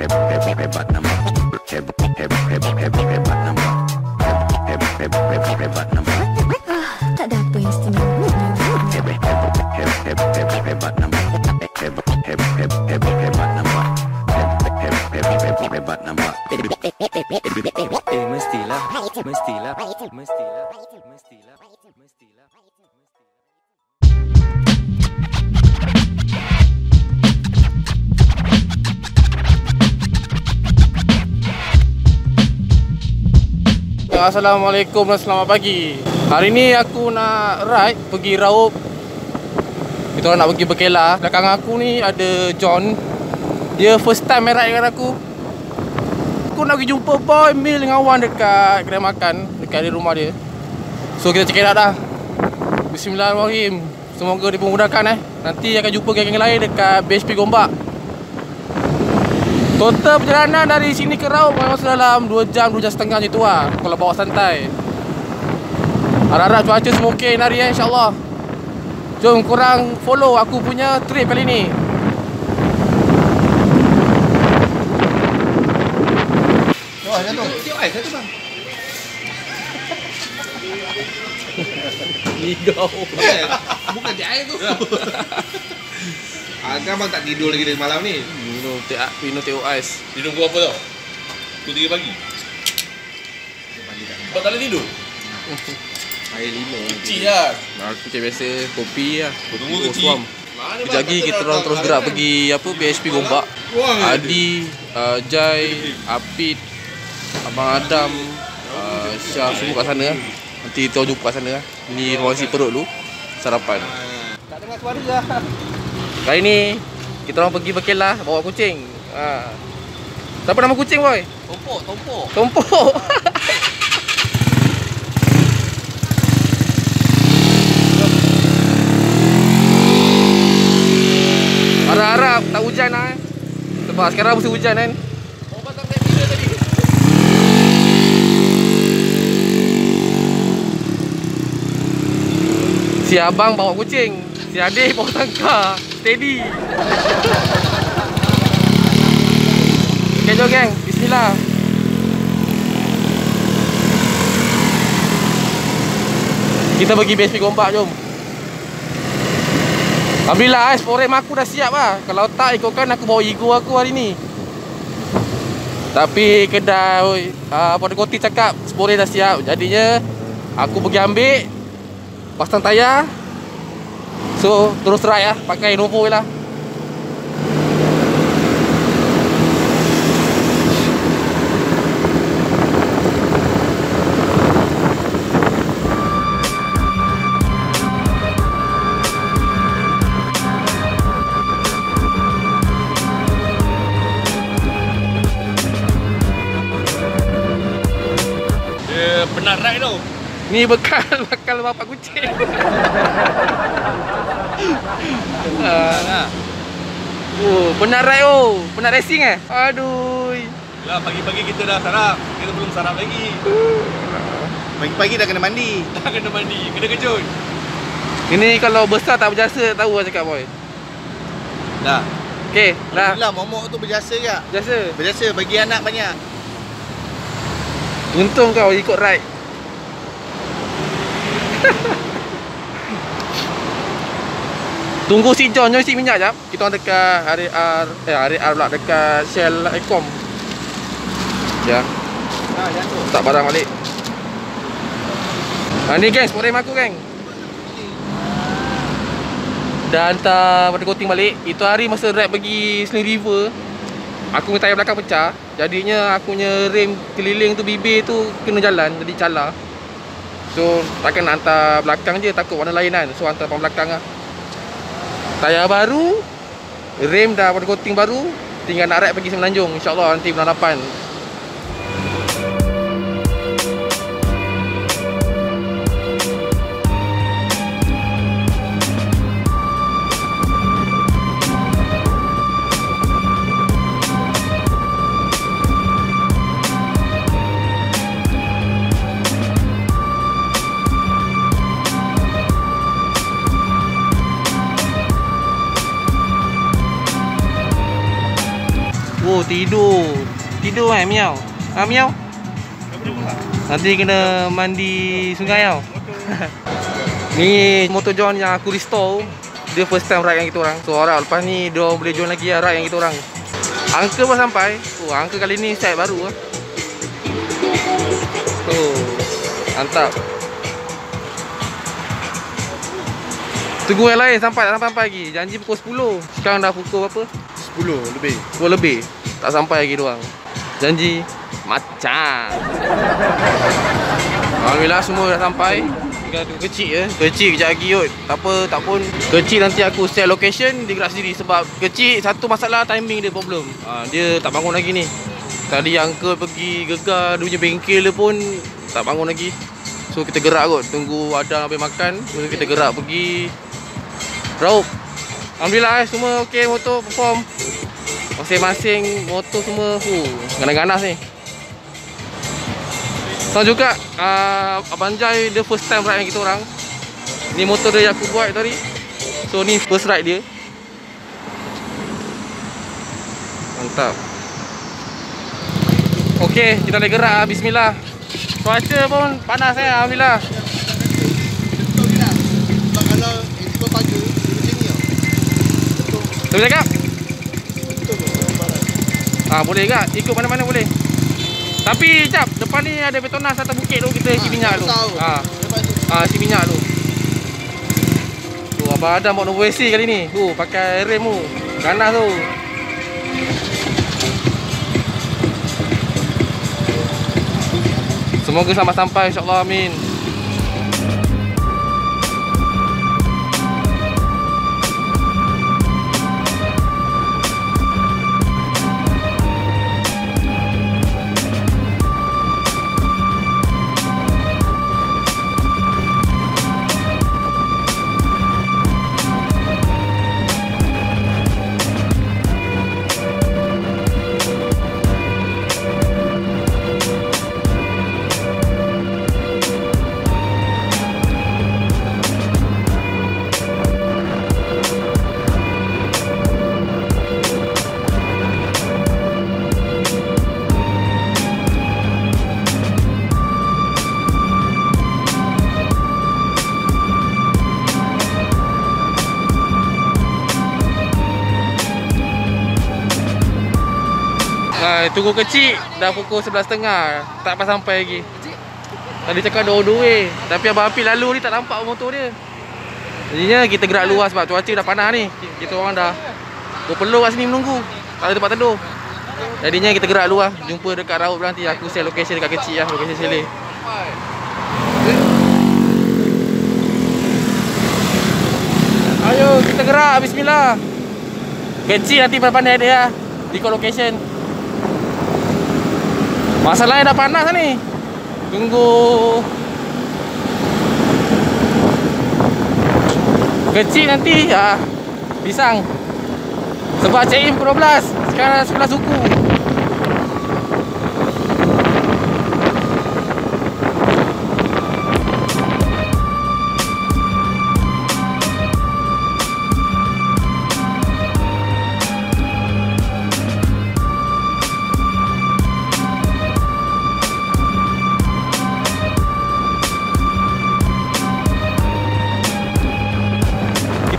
Tak ada apa yang istimewa. Mestilah. Assalamualaikum dan selamat pagi. Hari ni aku nak ride pergi Raub. Kita orang nak pergi berkelah. Belakang aku ni ada John. Dia first time ride dengan aku. Aku nak pergi jumpa Boy, Mil dengan Wan dekat kedai makan, dekat di rumah dia. So kita check it out dah. Bismillahirrahmanirrahim. Semoga dipermudahkan. Nanti akan jumpa geng-geng lain dekat BHP Gombak. Total perjalanan dari sini ke Raub memang dalam 2 jam setengah je tu lah, kalau bawa santai. Harap-harap cuaca semua okey hari insyaAllah. Jom korang follow aku punya trip kali ni. Oh, ada tu. Tiup ais satu bang. Ligau. Bukan tiup ais tu. Agak bang tak tidur lagi dari malam ni. Minum teh ais. Tidur pukul apa tau? Pukul 3 pagi. Kau tak boleh tidur? Air 5. Kecil lah. Aku macam biasa, kopi lah. Kau tunggu kecil. Sekejap lagi kita orang terus gerak pergi apa BHP Gombak. Adi, Jai, Apit, Abang Adam, Syar semua kat sana. Nanti kita jumpa kat sana. Ni ruang isi perut dulu. Sarapan. Tak dengar suara lah. Kali ni kita orang pergi berkelah bawa kucing. Siapa nama kucing boy? Tompok. Harap-harap tak hujan lah. Sebab sekarang musim hujan kan. Si abang bawa kucing, si adik bawa tangka. Steady. Okay, jom geng. Bismillah. Kita pergi BHP Gombak jom. Alhamdulillah sporem aku dah siap lah. Kalau tak ikutkan aku bawa ego aku hari ni. Tapi kedai Puan Koti cakap sporem dah siap. Jadinya aku pergi ambil, pasang tayar. So, terus ride lah, pakai Nouvo je lah. Dia penat ride tau. Ni bekal bapak kucing. Oh, penat ride oh. Penat racing eh? Aduh. Lah pagi-pagi kita dah sarap. Kita belum sarap lagi. Pagi-pagi dah kena mandi. Kena kejut. Ini kalau besar tak berjasa, tahu lah cakap boy. Dah. Okey, dah. Lah momok tu berjasa ke? Berjasa. Berjasa bagi anak banyak. Untung kau ikut ride. Tunggu si John, jom isi minyak jap. Kita orang dekat RR pula, dekat Shell Ecom. Ya. Tak barang balik. Ni geng, sporem aku geng. Dah hantar pada koting balik. Itu hari masa rap pergi Sling River, aku punya tayar belakang pecah. Jadinya aku punya rem keliling tu, bibir tu kena jalan, jadi calar. So takkan nak hantar belakang je, takut warna lain kan. So hantar depan belakang lah. Tayar baru, rem dah pada coating baru. Tinggal nak ride pergi Semenanjung, insyaAllah nanti bulan 8. Wow, tidur. Tidur kan Miau? Ha Miau? Nanti kena mandi sungai tau. Ni motor John yang aku restore. Dia first time ride yang kita orang. So harap lepas ni dia boleh join lagi lah ride yang kita orang. Angka pun sampai. Oh, angka kali ni set baru lah. Oh, mantap. Tunggu yang lain sampai tak sampai lagi. Janji pukul 10. Sekarang dah pukul berapa? 10 lebih. 10 lebih. Tak sampai lagi doang. Janji macan. Alhamdulillah semua dah sampai. Tinggal tu kecil je. Kecil kejap lagi kot. Tak apa, tak pun. Kecil nanti aku share location dia gerak sendiri sebab kecil satu masalah timing dia problem. Dia tak bangun lagi ni. Tadi uncle pergi gegar dia punya bengkel dia pun tak bangun lagi. So kita gerak kot. Tunggu Adam habis makan, so kita gerak pergi Raub. Alhamdulillah semua okey motor perform. Masing-masing motor semua ganas-ganas ni. Sama juga Abang Jai dia first time ride dengan kita orang. Ni motor dia yang aku buat tadi. So ni first ride dia. Mantap. Okey, kita boleh gerak. Bismillah. Cuaca pun panas eh, alhamdulillah. Boleh cakap? Boleh juga. Ikut mana-mana boleh. Tapi cap, depan ni ada betonas atas bukit tu kita isi minyak tu. Isi minyak tu. Tu Abang Adam bawa Nouvo AC kali ni. Tu pakai rem tu. Ganas tu. Semoga selamat sampai insya-Allah, amin. Tunggu kecil dah pukul 11.30. Tak sampai lagi. Tadi cakap ada order way, tapi Abang Apit lalu ni tak nampak motor dia. Jadinya kita gerak luar sebab cuaca dah panas ni. Kita orang dah berpeluh kat sini menunggu. Tak ada tempat teduh. Jadinya kita gerak luar. Jumpa dekat Raub nanti. Aku share lokasi dekat kecil lah. Lokasi seleh. Ayo kita gerak. Bismillah. Kecil nanti pandai-pandai dia di location. Masalahnya dah panas ni. Tunggu kecil nanti pisang. Sebab check-in pukul 12. Sekarang 11 suku.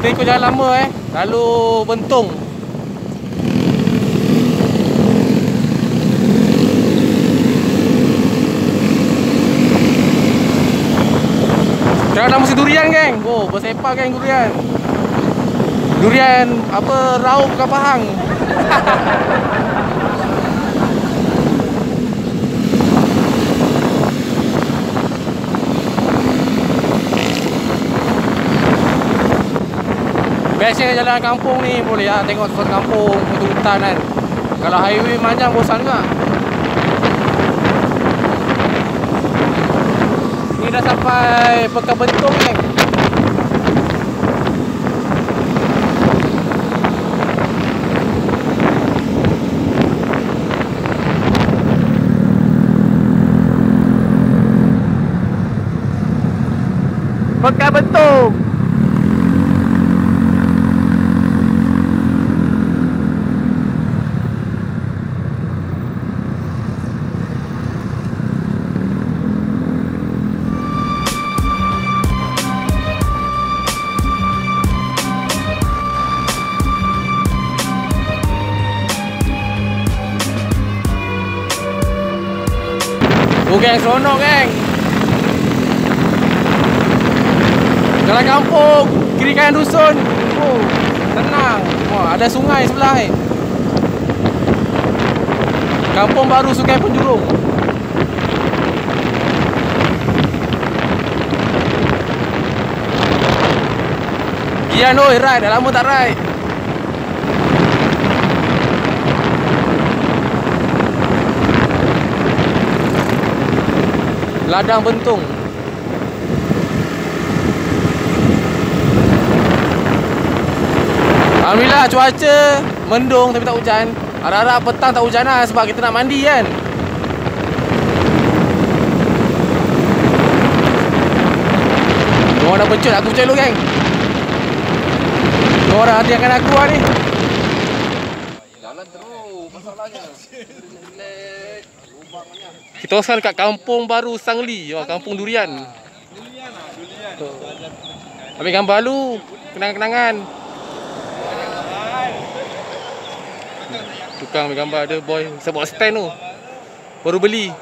Kita ikut jalan lama lalu Bentong. Jalan musim durian geng. Oh, bersepak geng durian. Durian apa Raub ke Pahang. Biasanya jalan kampung ni boleh lah tengok suatu kampung, suatu hutan kan. Kalau highway panjang bosan juga. Ni dah sampai Pekan Bentong kan. Pekan Bentong. Geng sono, geng. Jalan kampung, kiri kanan dusun. Oh, tenang. Wah, ada sungai sebelah ni. Kampung Baru, Sungai Penjurung. Gian oi, ride. Dah lama tak ride. Ladang Bentong. Alhamdulillah cuaca mendung tapi tak hujan. Harap-harap petang tak hujan lah sebab kita nak mandi kan. Diorang dah pecut aku pecut dulu geng. Diorang dah hati-hatikan aku lah ni. Jalan teruk masalahnya. Kita sekarang dekat Kampung Baru Sangli, Kampung Durian. Ambil gambar lu, kenangan-kenangan. Tukang ambil gambar ada boy, saya bawa stand tu. Baru beli.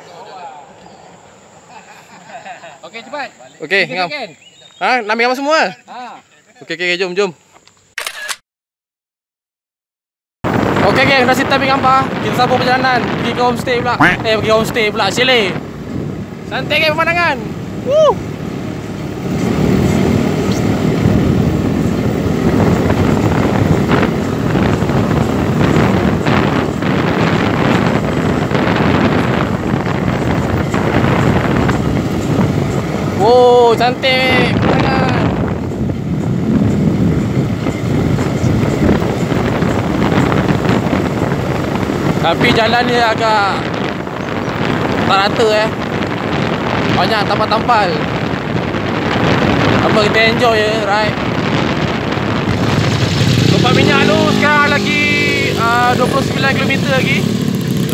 Okey cepat. Okey, ngam. Ha, nak ambil gambar semua? Ha. Okey okey jom jom. Okey geng, dah settle ambil gambar. Kita sambung perjalanan. Pergi ke homestay pula. Pergi homestay pula, Chile. Santai geng pemandangan. Woo. Wow, cantik. Tapi jalan ni agak tak rata banyak tampal-tampal. Apa kita enjoy je, right? Tempat minyak tu sekarang lagi 29 km lagi.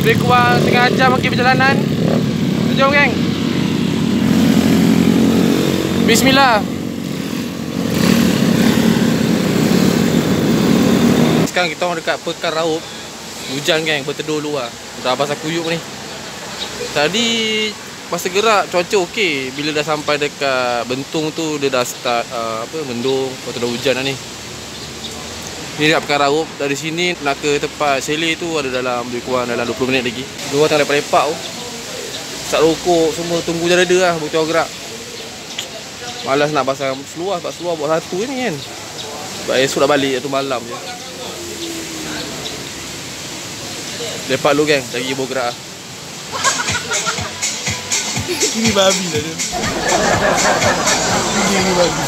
Lebih kurang setengah jam lagi perjalanan. Jom geng. Bismillah. Sekarang kita orang dekat Pekan Rauh. Hujan geng, berteduh luar. Dah basah kuyup ni. Tadi masa gerak cuaca okey. Bila dah sampai dekat Bentong tu dia dah start mendung, lepas dah hujan dah ni. Ni dekat Pekan Rauh. Dari sini nak ke tempat chalet tu ada dalam lebih kurang dalam 20 minit lagi. Dua tengah lepak-lepak tu. Sat rokok semua tunggu je ada lah buat gerak. Malas nak pasang seluar sebab seluar buat satu ni kan. Sebab esok dah balik tu malam je. Lepak lu geng, lagi ibu gerak lah. Ini babi lah dia. Ini babi.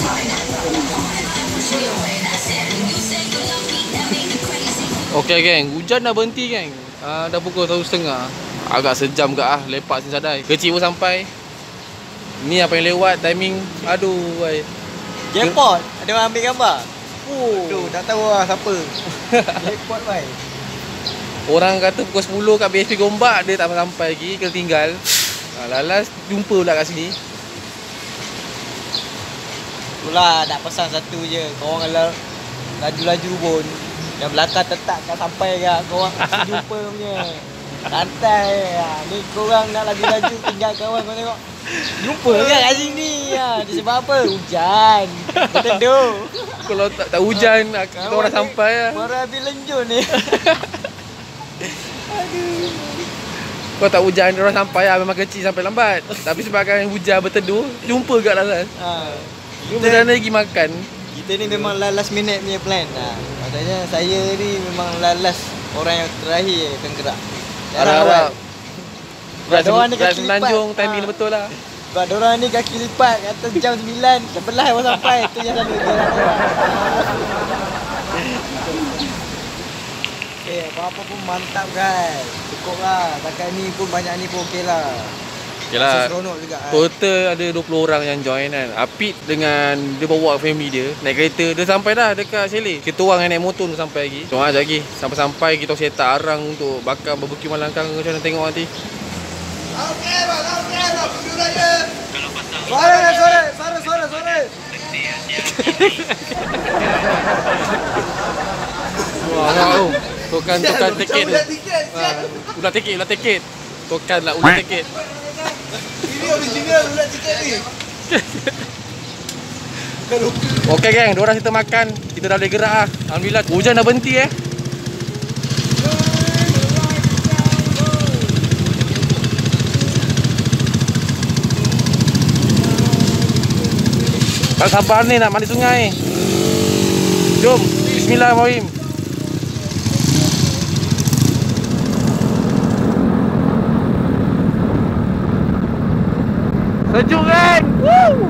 Okey geng, hujan dah berhenti geng. Dah pukul 1:30. Agak sejam ke ah lepak sini sadai. Kecil pun sampai. Ni apa yang lewat timing. Aduh wei. Jackpot. Ada orang ambil gambar. Oh. Aduh, tak tahu lah siapa. Jackpot wei. Orang kata pukul 10 kat BHP Gombak, dia tak sampai lagi, kena tinggal. Lalas jumpa pula kat sini. Itulah nak pasang satu je. Korang kalau laju-laju pun yang belakang tetap tak sampai ke korang jumpa punya. Santai ya. Ni korang nak laju-laju tinggal kawan kau tengok. Jumpa kan kat sini. Dia sebab apa? Hujan. Berteduh. Kalau tak hujan, kita orang sampai lah. Baru habis lenjun ni. Aduh. Kalau tak hujan, dia orang sampai lah. Memang kecil sampai lambat. Tapi sebabkan hujan berteduh, jumpa kat lalas. Kita dah lagi makan. Kita ni memang last minute punya plan. Maksudnya saya ni memang last orang yang terakhir tenggerak. Harap-harap Raya Semenanjung, timing dia betul lah. Sebab diorang ni kaki lipat kata jam 9, 11 baru sampai. Itu yang selalu dia nak buat. Apa-apa pun mantap kan. Cukup lah, takat ni pun banyak ni pun okey lah. Okey lah, total ada 20 orang yang join kan. Apit dengan dia bawa family dia, naik kereta, dia sampai dah dekat chalet. Kita orang yang naik motor tu sampai lagi. Jom ajak lagi, sampai-sampai kita set arang untuk bakar barbecue malam kan. Macam mana tengok nanti. Okey bang, okey bang, pergi raya. Kalau pasang sore. Wow, tokan tiket. Ular tiket. Tokan lah ular tiket. ni original ulat sikit ni. Okey geng, dua orang kita makan. Kita dah boleh gerak ah. Alhamdulillah hujan dah berhenti eh. Tak sabar ni nak mandi sungai. Jom, bismillahirrahmanirrahim. Sejuk kan? Woo!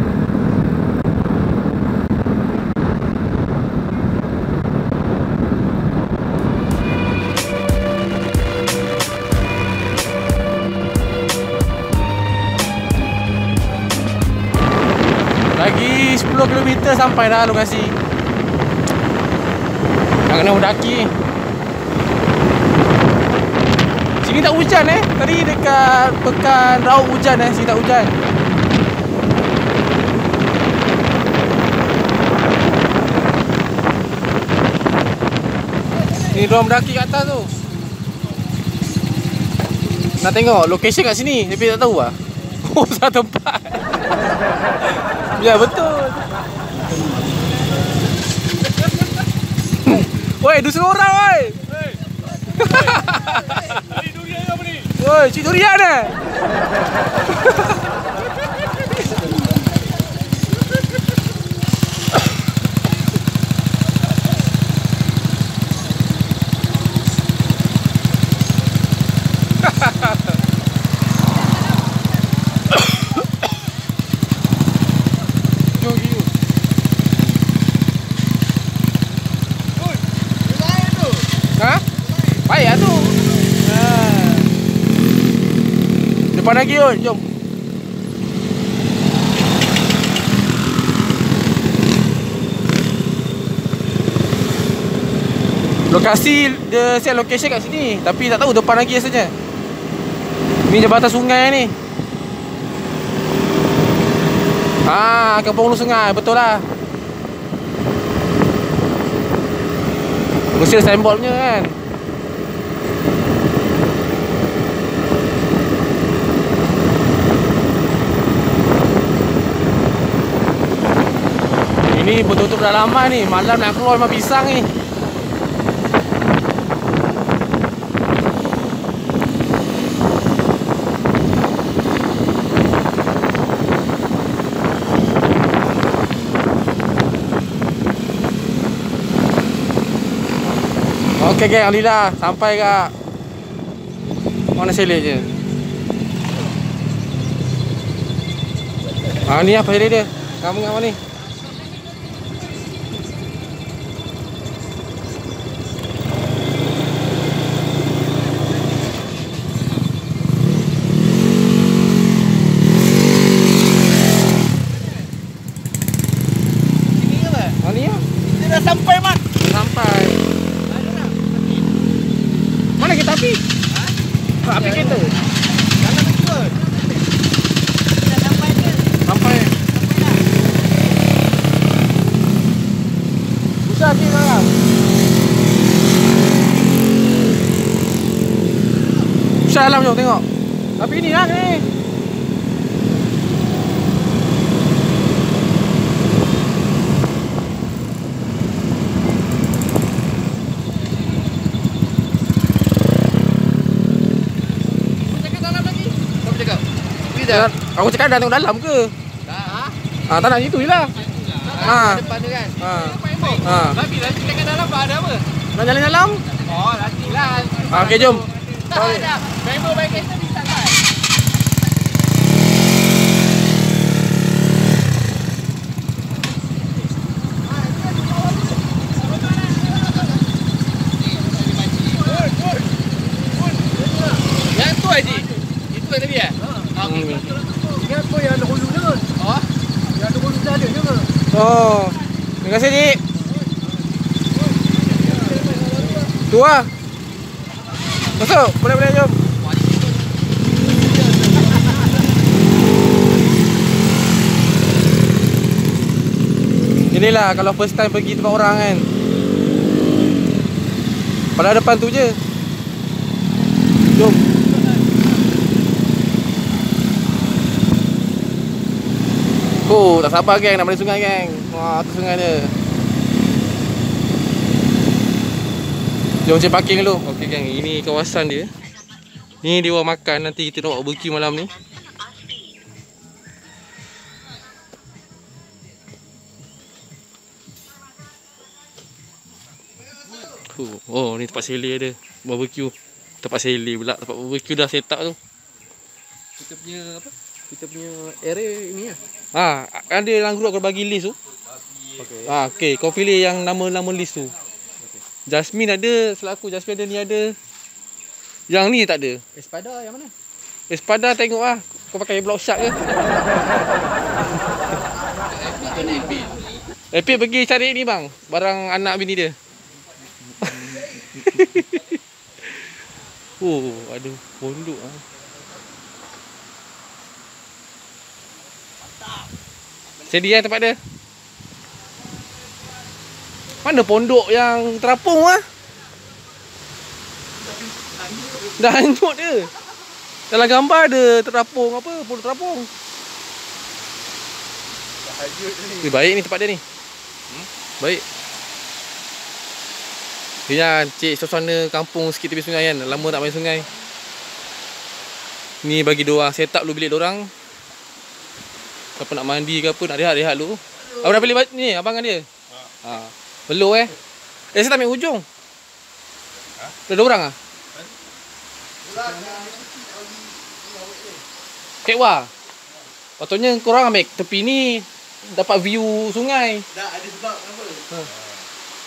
Lagi 10 km sampai dah lokasi. Nak kena mendaki. Sini tak hujan eh. Tadi dekat Pekan Rauh hujan eh, sini tak hujan. Ni dorang mendaki kat atas tu. Nak tengok lokasi kat sini tapi tak tahu ah. Oh, satu tempat. Ya betul. Woi, dua seorang woi. Woi. Cik durian apa ni? Woi, cik durian eh. Depan lagi Yun, jom. Lokasi, dia set location kat sini. Tapi tak tahu depan lagi rasanya. Ni jambatan sungai ni. Haa, kampung lu sungai, betul lah. Mesti ada signboard punya kan. Ni betul-betul dah lama ni, malam nak keluar memang pisang ni. Okey geng, alhamdulillah sampai kat mana selit je. Ah ni apa selit dia? Kamu ngam ni? Dalam jom tengok. Tapi ni lah ni. Aku cakap dalam lagi. Kau cakap. Dah. Aku cakap dah tengok dalam ke? Dah. Ah tak nak situ jelah. Ha. Depan tu kan. Ha. Ha. Tapi lagi cakap dalam ada apa? Nak jalan dalam? Oh, nantilah. Okey jom. Tak ada. Member baik kereta bisa kan? Yang tu Haji? Itu yang tadi ya? Okey. Yang tu yang ada hulu tu kan? Oh? Yang ada hulu tu ada ke? Oh. Terima kasih Haji. Tu lah. Masuk, boleh-boleh jom. Inilah kalau first time pergi tempat orang kan. Pada depan tu je. Jom. Oh, tak sabar geng, nak balik sungai geng. Wah, tu sungai dia. Jom cek parking dulu. Okey geng, ini kawasan dia. Ni dia orang makan, nanti kita nak buki malam ni. Oh, ni tempat sele dia, barbecue. Tempat sele pula, tempat barbecue dah set up tu. Kita punya apa? Kita punya area ni lah. Ha, kan dia dalam grup aku bagi list tu. Okey. Ha, okey, kau pilih yang nama-nama list tu. Okay. Jasmine ada, selaku Jasmine ada, ni ada. Yang ni tak ada. Espada yang mana? Espada tengok lah. Kau pakai block shot ke? Apit pergi cari ni bang, barang anak bini dia. Oh, aduh, pondok ah. Sedia tempat dia. Mana pondok yang terapung ah? Dah hancur dia. Dalam gambar ada terapung apa? Pondok terapung. Eh, baik ni tempat dia ni. Hmm? Baik. Ya, cik, suasana kampung sikit tepi sungai kan. Lama tak main sungai. Ni bagi diorang set up dulu bilik diorang. Siapa nak mandi ke apa, nak rehat-rehat dulu. Abang dah pilih ni, abang kan dia? Ha. Belur eh. Eh, saya tak ambil hujung. Ha? Dah ada orang ah? Kekwa. Patutnya korang ambil tepi ni dapat view sungai. Tak ada sebab kenapa. Ha.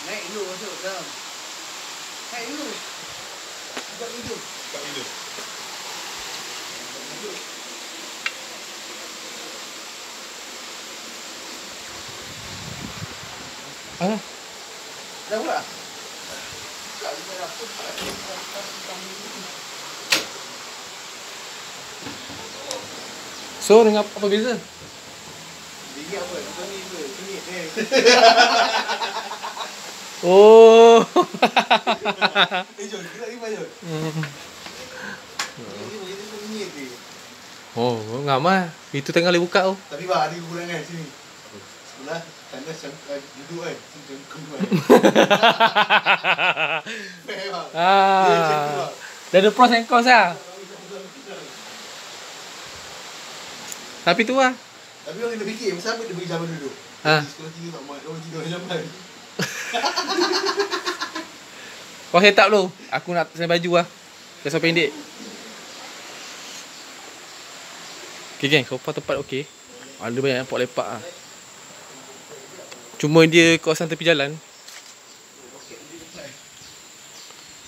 Naik dulu masuk dalam. Hai dulu. Buat video. Buat video. Ada. Ada pula. Tak ada apa so dengan apa beza? Beza apa? Kau ni ke? Sini eh. Oh. Eh, John, gerak ni banyak. Oh, ngam ah. Itu tengah boleh buka tu. Tapi bah, ada kekurangan sini. Sebelah tandas cangkang duduk kan. Cangkang kan. Ah. Dah ada pros and cons ah. Tapi tu ah. Tapi orang kena fikir pasal apa dia bagi zaman dulu. Ha. Sekolah tinggi tak mahu orang tidur zaman. Kau set up dulu. Aku nak pakai baju lah. Kasut pendek. Okay geng, sofa tempat okey. Ada banyak nampak lepak lah. Cuma dia kawasan tepi jalan.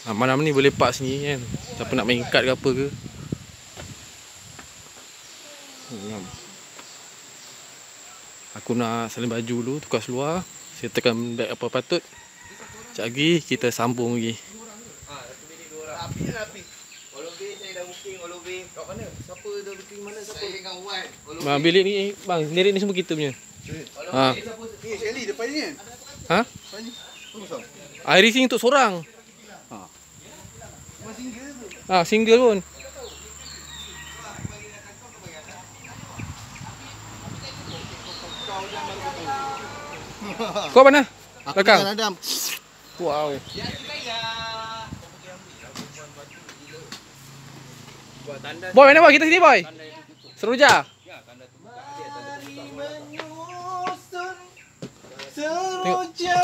Ha, malam ni boleh lepak sini kan. Siapa nak main kad ke apa ke. Aku nak salin baju dulu, tukar seluar. Saya tekan beg apa patut. Sekejap lagi kita sambung lagi. Ha, satu bilik dua orang. Api dan api. Olobe saya dah booking olobe. Kat mana? Siapa dah booking mana? Siapa? Saya dengan Wan. Olobe. Bang bilik ni bang, sendiri ni semua kita punya. Olobe ha. Siapa? Ni Shelly depan ni kan. Ha? Sini. Airi sini untuk seorang. Ha. Cuma single tu. Ha, single pun. Kau mana? Aku dengan Adam. Wow. Boy, mana boy? Kita sini boy. Seruja. Seruja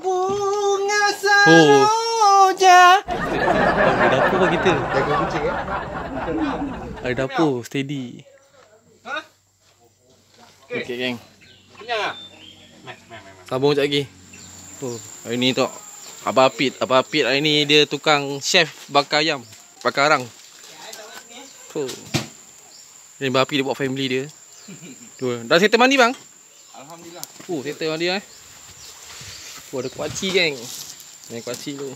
bunga seruja. Ada dapur ke kita? Jaga kucing eh. Ada dapur steady. Ha? Okey geng. Kenyang ah? Sambung sekejap lagi. Oh, hari ni tengok Abang Apit. Abang Apit hari ni dia tukang chef bakar ayam, bakar arang. Oh. Ini Abang Apit dia buat family dia. Tuh. Dah settle mandi bang? Alhamdulillah. Oh, settle mandi eh. Oh, ada kuaci geng. Ni kuaci tu.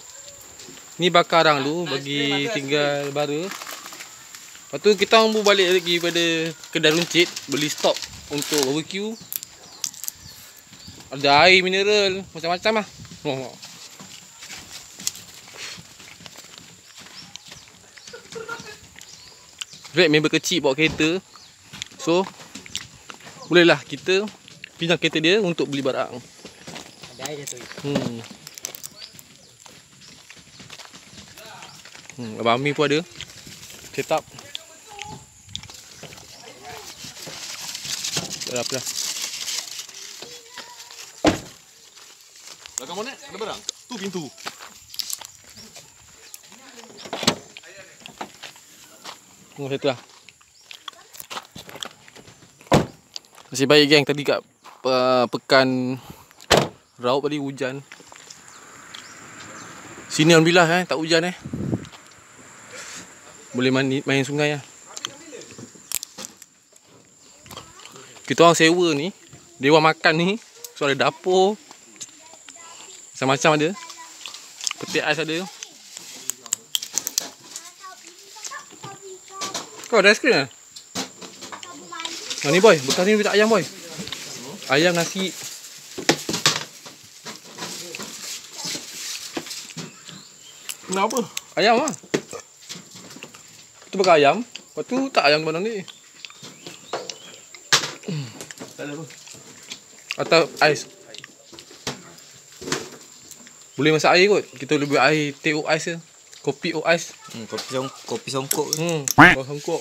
Ni bakar arang tu bagi tinggal bara. Lepas tu kita orang balik lagi pada kedai runcit beli stok untuk barbecue. Ada air mineral, macam-macam lah. Oh. Sebab member kecil bawa kereta. So bolehlah kita pinjam kereta dia untuk beli barang. Ada air tu. Abang Ami pun ada set up. Tak ada apa-apa. Belakang mana ada barang? Tu pintu. Tengok situ lah. Masih baik geng, tadi kat Pekan Rauh tadi hujan. Sini alhamdulillah tak hujan Boleh main sungai lah. Kita orang sewa ni, dewa makan ni. So ada dapur, macam-macam ada. Petik ais ada. Kau ada aiskrim lah? Nah ni boy, bekas ni minta ayam boy. Ayam nasi. Kenapa? Ayam lah. Tu bekas ayam. Lepas tu tak ayam mana ni. Tak ada apa. Atau ais. Boleh masak air kot. Kita boleh buat air teh o ais je. Kopi o ais. Kopi songkok. Kopi songkok.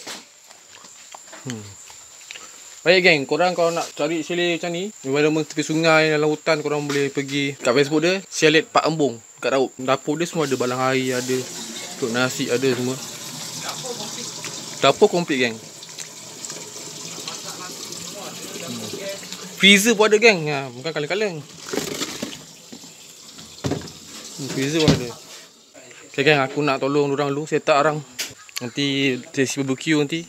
Baik geng, korang kalau nak cari chalet macam ni, environment tepi sungai, dalam hutan, korang boleh pergi kat Facebook dia, chalet Pak Embong kat Raub. Dapur dia semua ada, balang air ada, tuk nasi ada semua. Dapur komplit geng. Freezer pun ada geng, bukan kaleng-kaleng. Freezer pun ada. Okay geng, aku nak tolong dorang dulu, set up orang. Nanti sesi barbecue nanti.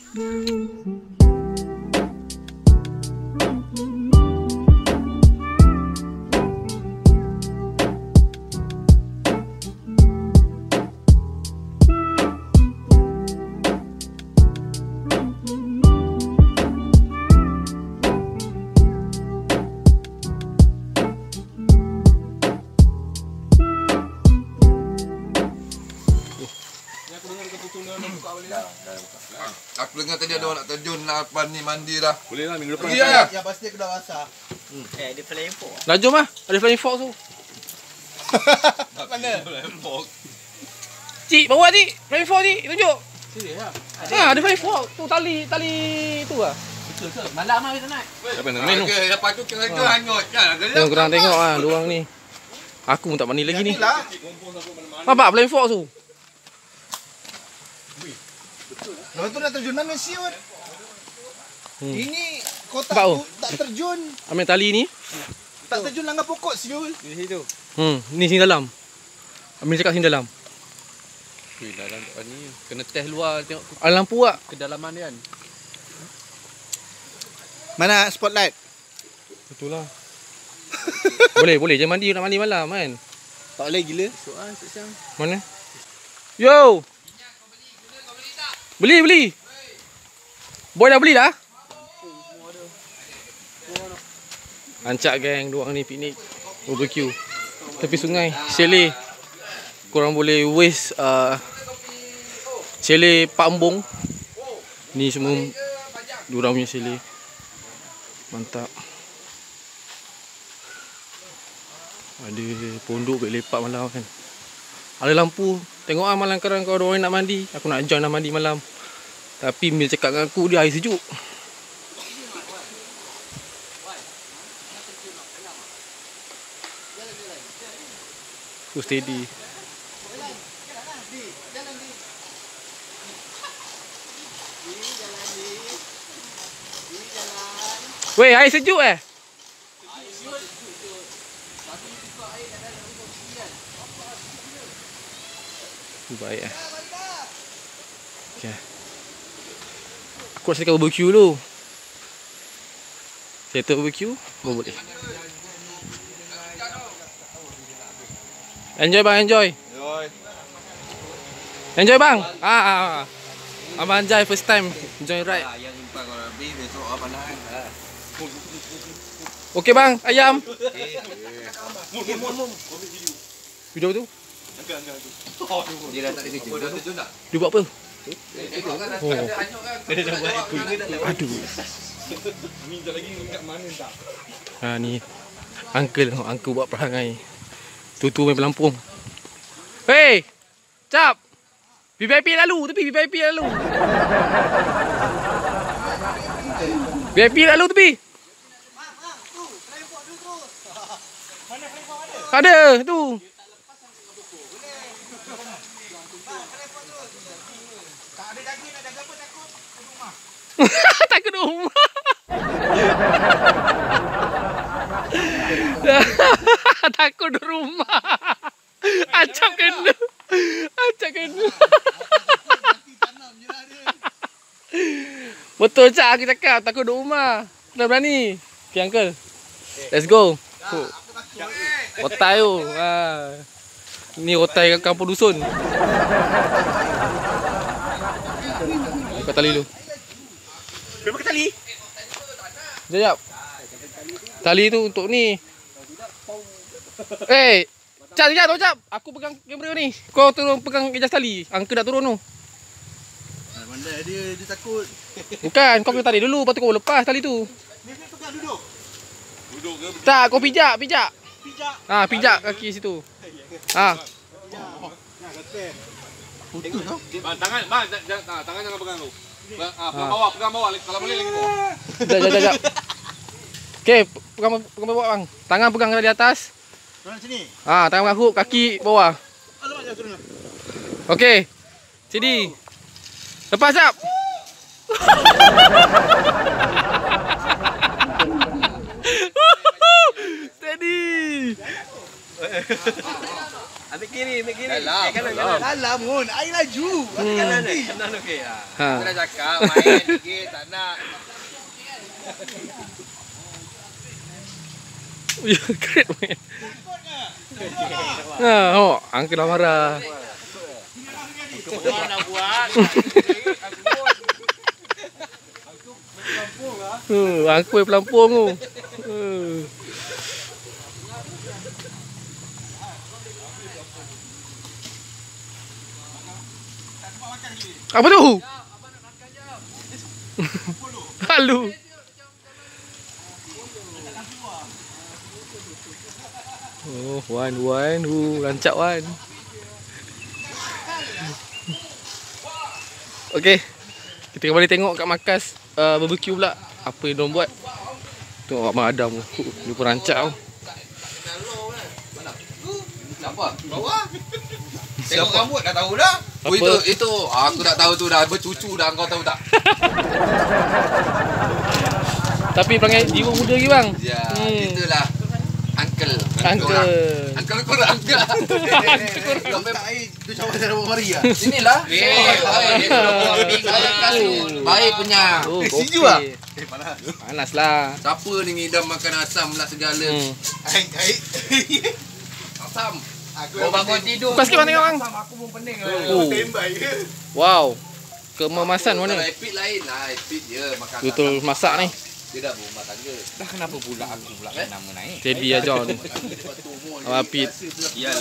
Ni mandi lah. Boleh lah minggu depan. Ya, yang pasti aku dah basah. Ada flying fox. Lah jom lah. Ada flying fox tu. Mana? Flying fox. Cik, bawa cik. Flying fox cik, tunjuk. Serius lah. Ada flying fox. Tu tali tu lah. Betul ke? Malam lah kita nak. Apa nak main tu? Lepas tu kereta hanyut. Jangan korang tengok lah diorang ni. Aku pun tak mandi lagi ni. Nampak flying fox tu? Betul lah. Lepas tu nak terjunan Messi kot. Ini kotak tu tak terjun. Ambil tali ni. Tak terjun langgar pokok siul. Di situ. Ni sini dalam. Ambil cakap sini dalam. Weh, dalam tak ni. Kena test luar tengok. Lampu tak? Kedalaman dia kan. Mana spotlight? Itulah. Boleh je mandi, nak mandi malam kan. Tak boleh gila. Soal siang. Mana? Yo. Beli. Boy dah beli dah. Ancak geng, diorang ni piknik barbecue tepi sungai, chalet. Korang boleh waste chalet Pak Embong. Ni semua diorang punya chalet. Mantap. Ada pondok boleh lepak malam kan. Ada lampu. Tengok ah malam korang kalau diorang nak mandi. Aku nak join nak mandi malam. Tapi Mil cakap dengan aku dia air sejuk. Tu steady. Weh, air sejuk Sejuk. Tapi buka air kat dalam tu kan. Apa asyik dia? Baik Okey. Aku rasa dekat barbecue dulu. Settle barbecue, boleh. Enjoy bang, enjoy bang. Abang Jai first time enjoy ride. Yang impak kalau habis besok apa nak. Okey bang, ayam. Video tu? Dia dah tak ada kerja. Dia buat apa? Aduh. Minta lagi dekat mana tak? Ha ni. Uncle buat perangai. Tutu main pelampung. Hey! Cap! VIP lalu tepi, VIP lalu. VIP lalu tepi. Ada tu. Tak ada daging nak dagang apa takut ke rumah. Takut rumah. Takut rumah. Acap kena. Acap kena. Betul Cak, aku cakap takut rumah. Dah berani. Okay uncle. Let's go. Otai tu ha. Ni otai kampung dusun. Buka tali dulu. Kenapa pakai tali? Sekejap. Tali tu untuk ni. Eh Cap, aku pegang kamera ni. Kau turun pegang ejas tali. Angka dah turun tu. Pandai dia takut. Bukan, kau pegang tali dulu. Lepas tu kau lepas tali tu. Dia pegang duduk. Duduk ke? Tak, kau pijak. Pijak. Ah, pijak kaki situ. Ah. Nak kata. Putus tau. Tangan, bang, tangan jangan pegang tu. Ah, pegang bawah kalau boleh lagi bawah. Jap. Okey, pegang bawah bang. Tangan pegang di atas. Turun sini. Ah, tangan pegang hook, kaki bawah. Alamak, jangan turun. Okey. Sini. Lepas jap. Steady. Ambil kiri. Kanan. Alam mun, air laju. Kanan okey ah. Aku dah cakap main dikit tak nak. Ya, keren main. Ha, oh, angkat dah marah. Mana buat? Aku pelampung tu. Apa tu? Lalu. Oh, Wan. Rancak Wan. Okey. Kita kembali tengok kat markas barbecue pula. Apa yang diorang buat. Tengok Abang Adam tu. Dia pun rancak tau. Apa? Bawah. Tengok rambut dah tahu dah. Oh, itu aku tak tahu tu dah bercucu dah kau tahu tak? Tapi perangai jiwa muda lagi bang. Ya, itulah uncle korang. Tu cawat dari Mari ah. Sinilah. Baik punya. Sejuk ah. Panaslah. Siapa ni ngidam makan asam pula segala. Aik. Asam. Aku bangun tidur. Pas kita tengok bang. Aku pun pening lah. Tembak je. Wow. Kememasan mana? Apit lain lah. Apit je makan. Betul masak ni. Dia dah berumah tangga. Dah kenapa pula aku pula kan nama naik. Teddy lah John. Apit.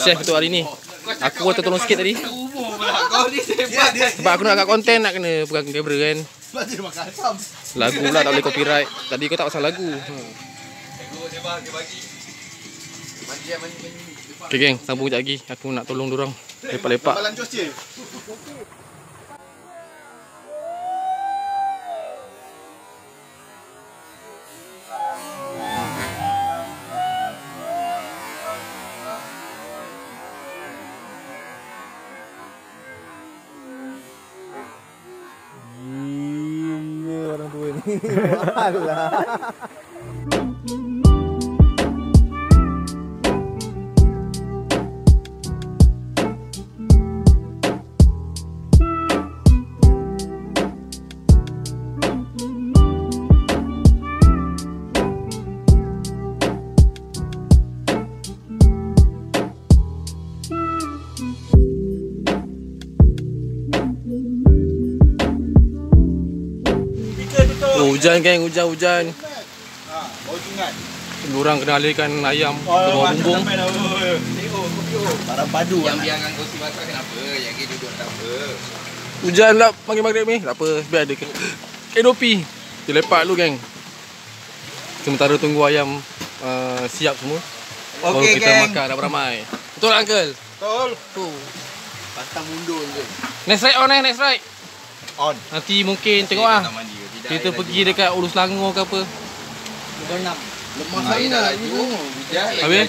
Chef tu hari ni. Aku pun tertolong sikit tadi. Sebab aku nak kat konten nak kena pegang kamera kan. Sebab dia makan asam. Lagu pula tak boleh copyright. Tadi kau tak pasang lagu. Dia bagi. Mandi. Okay geng, sambung sekejap lagi. Aku nak tolong diorang lepak-lepak. Iya, orang tua ni. Alah. Hujan geng, hujan. Ha, bau sungai. Diorang kena alirkan ayam ke bawah bumbung. Barang padu. Yang biarkan kursi basah kenapa? Yang dia duduk tak apa. Hujan lah panggil maghrib ni. Tak apa, biar ada kenopi. Dia lepak dulu geng. Sementara tunggu ayam siap semua. Baru okay, kita makan ramai-ramai. Betul uncle? Betul. Patang mundur je. Next ride on, next ride on. Nanti mungkin tengok lah kita pergi dekat Ulu Selangor ke apa. Lemah saya dah laju. Habis?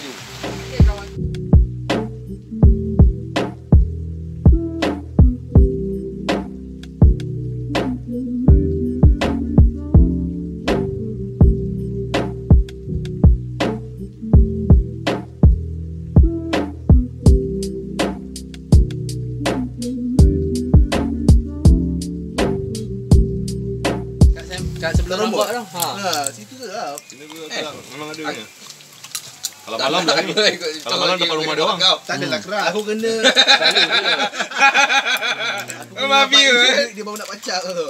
Malam tak boleh ikut. Kalau malam depan rumah dia orang. Tak adalah kerak. Aku kena. Aku mafia eh. Dia baru nak pacak tu.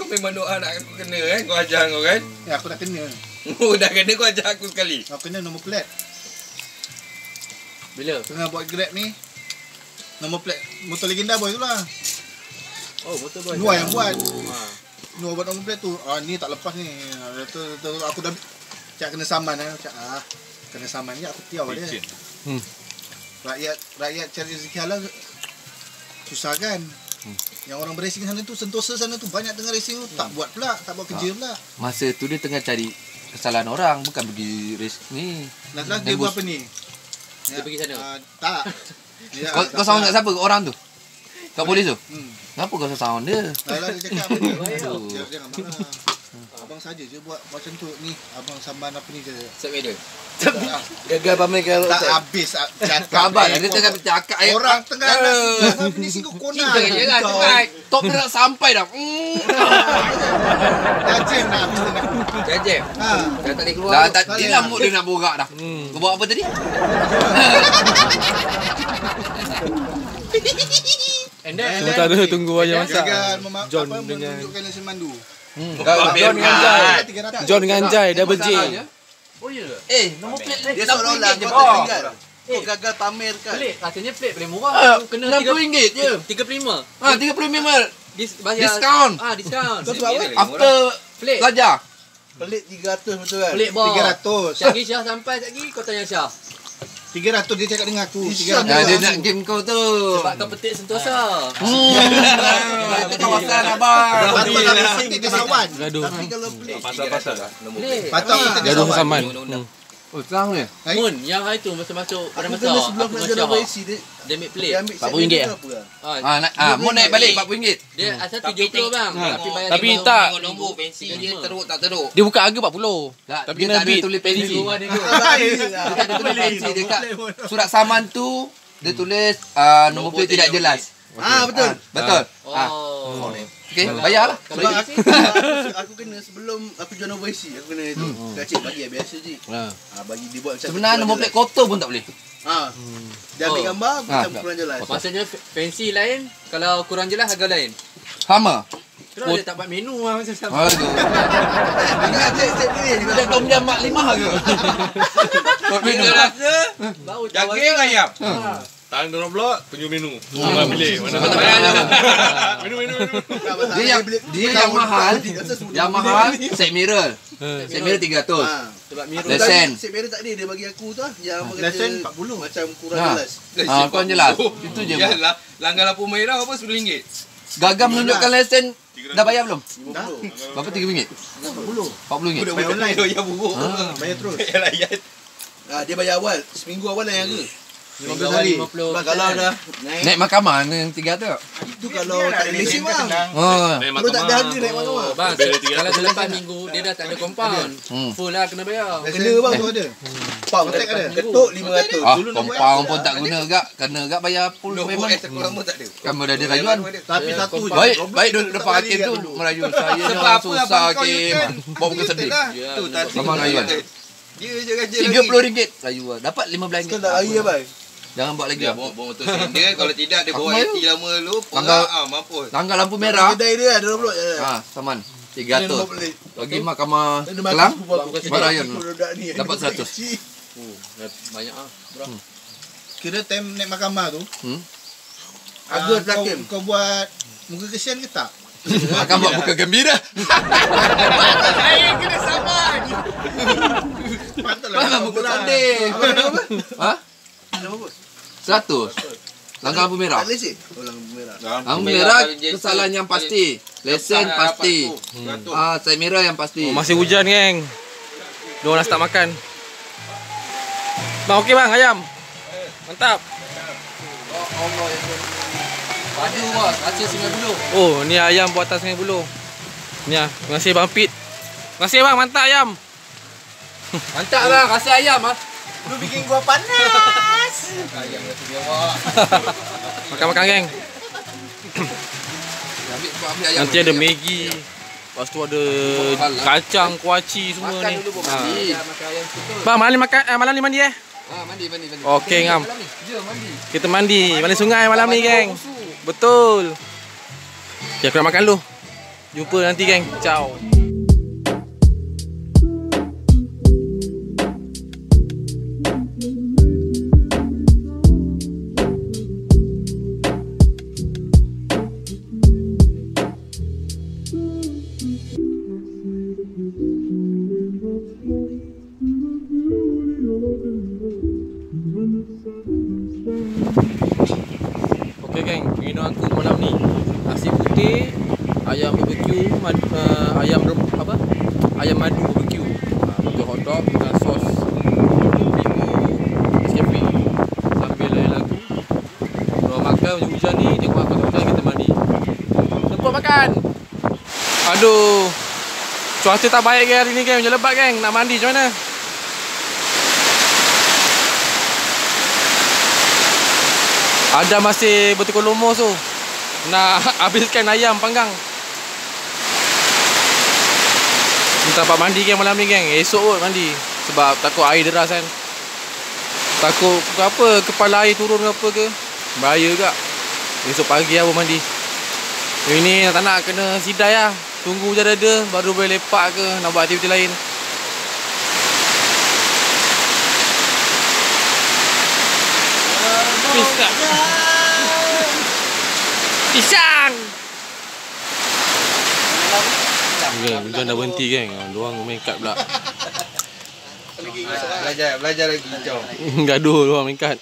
Kau memang doa nak aku kena eh. Kau ajar kau kan? Ya aku dah kena. Oh dah kena kau ajar aku sekali. Kau kena nombor plat. Bila? Tengah buat Grab ni. Nombor plat motor legenda boy tu lah. Oh motor boy. Nouvo yang buat. Nouvo buat nombor plat tu. Ah ni tak lepas ni. Aku dah Cak kena saman eh. Cak kena saman je aku tiaw dia. Rakyat cari rezeki halal susah kan. Yang orang beracing sana tu Sentosa sana tu banyak tengah racing tu tak buat pula, tak buat kerja pula. Masa tu dia tengah cari kesalahan orang bukan pergi race ni. Last dia buat apa ni? Dia pergi sana. Tak. Kau sound kat siapa? Orang tu. Kat polis tu. Kenapa kau sound dia? Last dia cakap apa ni? Jangan marah. Abang saja je buat macam tu ni. Abang samban apa ni je. Set medal. Gagal pamerkan tak habis cakap. Abang dia tengah bercakap orang tengah nak finishing kau kona. Top nak sampai dah. Jajem dah habis dah. Jajem. Dah tak boleh keluar. Dah tak hilang mood dia nak borak dah. Kau buat apa tadi? Sementara tunggu ayam masak. John dengan Semandu. John dengan Jai double J. Oh ya. Nombor plate dia seolah-olah dia tertinggal. Gagal pamerkan. Pelik katanya plate boleh murah. Kena RM30 je. 35. Ha 35 bayar diskaun. Ah diskaun. After plate saja. Pelik 300 betul kan? Pelik 300. Syah Syah sampai lagi kau tanya Syah. 300 dia cakap dengan aku. 300 dia nak game kau tu. Sebab kau petik Sentosa. Itu kawasan abang. Patut nak petik dia sawan. Tapi kalau pelik pasal-pasal lah. Patut dia ada saman. Oh terang ni. Mun yang hari tu masuk-masuk pada masa sebelum nak jalan Malaysia dia ambil pelik RM40. Mun naik balik RM40. Dia asal 70 bang. Tapi tak nombor pensi dia teruk tak teruk. Dia buka harga 40. Tapi dia tak ada tulis pensi. Dia tulis pensi dekat surat saman tu dia tulis nombor plate tidak jelas. Betul. Betul. Okey, bayarlah. Sebab aku kena sebelum aku join overseas, aku kena itu. Kacik bagi biasa je. Bagi dia buat macam sebenarnya nombor plate kotor pun tak boleh. Dia ambil gambar macam kurang jelas. Maksudnya fancy lain, kalau kurang jelas harga lain. Sama. Kenapa dia tak buat menu lah macam sama? Aduh. Ingat set ni, dia kau punya mak lima ke? Menu rasa, bau tawar. Daging ayam. Tangan dorang pula, penyuh menu. Pilih mana tak payah. Menu. Dia yang mahal. Yang mahal, set mirror. Set mirror 300. Lesen. Set mirror tak ada, dia bagi aku tu lah. Lesen 40. Macam kurang jelas. Kurang jelas. Itu je. Langgar lampu merah apa RM10. Gagal menunjukkan lesen. Dah bayar belum? Dah. Berapa RM3? RM40. Bayar online. Ya buruk. Bayar terus. Dia bayar awal. Seminggu awal lah yang ke. 15 hari. Kalau dah naik mahkamah yang 3 tu. Itu kalau tak ada lesen bang. Kalau tak ada harga naik mahkamah. Bang, kalau selepas minggu dia dah tak ada compound. Full lah kena bayar. Kena bang tu ada. Pound ada. Ketuk 500. Compound pun tak guna gak. Kena gak bayar full payment. Kamu dah ada rayuan. Tapi satu je. Baik dulu depan hakim tu merayu saya dah susah hakim. Bawa muka sedih. Tu rayuan. Dia je kerja lagi. RM30 rayuan. Dapat RM15. Kau tak hari abang. Jangan buat lagi. Dia bawa motor dia kalau tidak dia bawa AT lama lu porak mampus. Langgar lampu merah. Kedai dia ada RM20 je. Saman 300. Bagi mahkamah Kelang Barayan. Dapat 100. Banyak ah. Kira time naik mahkamah tu. Harga hakim kau buat muka kesian ke tak? Akan buat muka gembira. Saya kena sabar. Patutlah muka tanding. Ha? Apa bos? 100. Langkah lampu merah. Lampu merah kesalahan yang pasti. Lesen pasti. Ah, saya merah yang pasti. Masih hujan, geng. Diorang tak makan. Bang, okey bang, ayam. Mantap. Padu bos, hasil Sungai Buloh. Oh, ni ayam buatan Sungai Buloh. Ni ah, terima kasih bang Pit. Terima kasih bang, mantap ayam. Mantap bang, kasih ayam ah. Lu bikin gua panas. Ayam dah dia awak. Makan-makan geng. Ambil ayam. Nanti ada Maggi. Lepas tu ada kacang, kuaci semua ni. Makan dulu bos. Makan ayam betul. Bang, malam ni mandi eh? Ha, mandi. Okey ngam. Jom mandi. Kita mandi sungai malam ni geng. Betul. Ya, aku nak makan dulu. Jumpa nanti geng. Ciao. Aduh, cuaca tak baik ke hari ni geng, hujan lebat geng, nak mandi macam mana? Ada masih bertekun lumur tu, nak habiskan ayam panggang. Minta dapat mandi geng malam ni geng, esok kot mandi. Sebab takut air deras kan. Takut apa, kepala air turun ke apa ke. Bahaya juga. Esok pagi aku mandi. Ini tak nak kena sidai lah. Tunggu je ada baru boleh lepak ke nak buat aktiviti lain. Pisang. Pisang. Hujan dah berhenti geng. Diorang main kad pula. Belajar lagi hijau. Gaduh diorang main kad.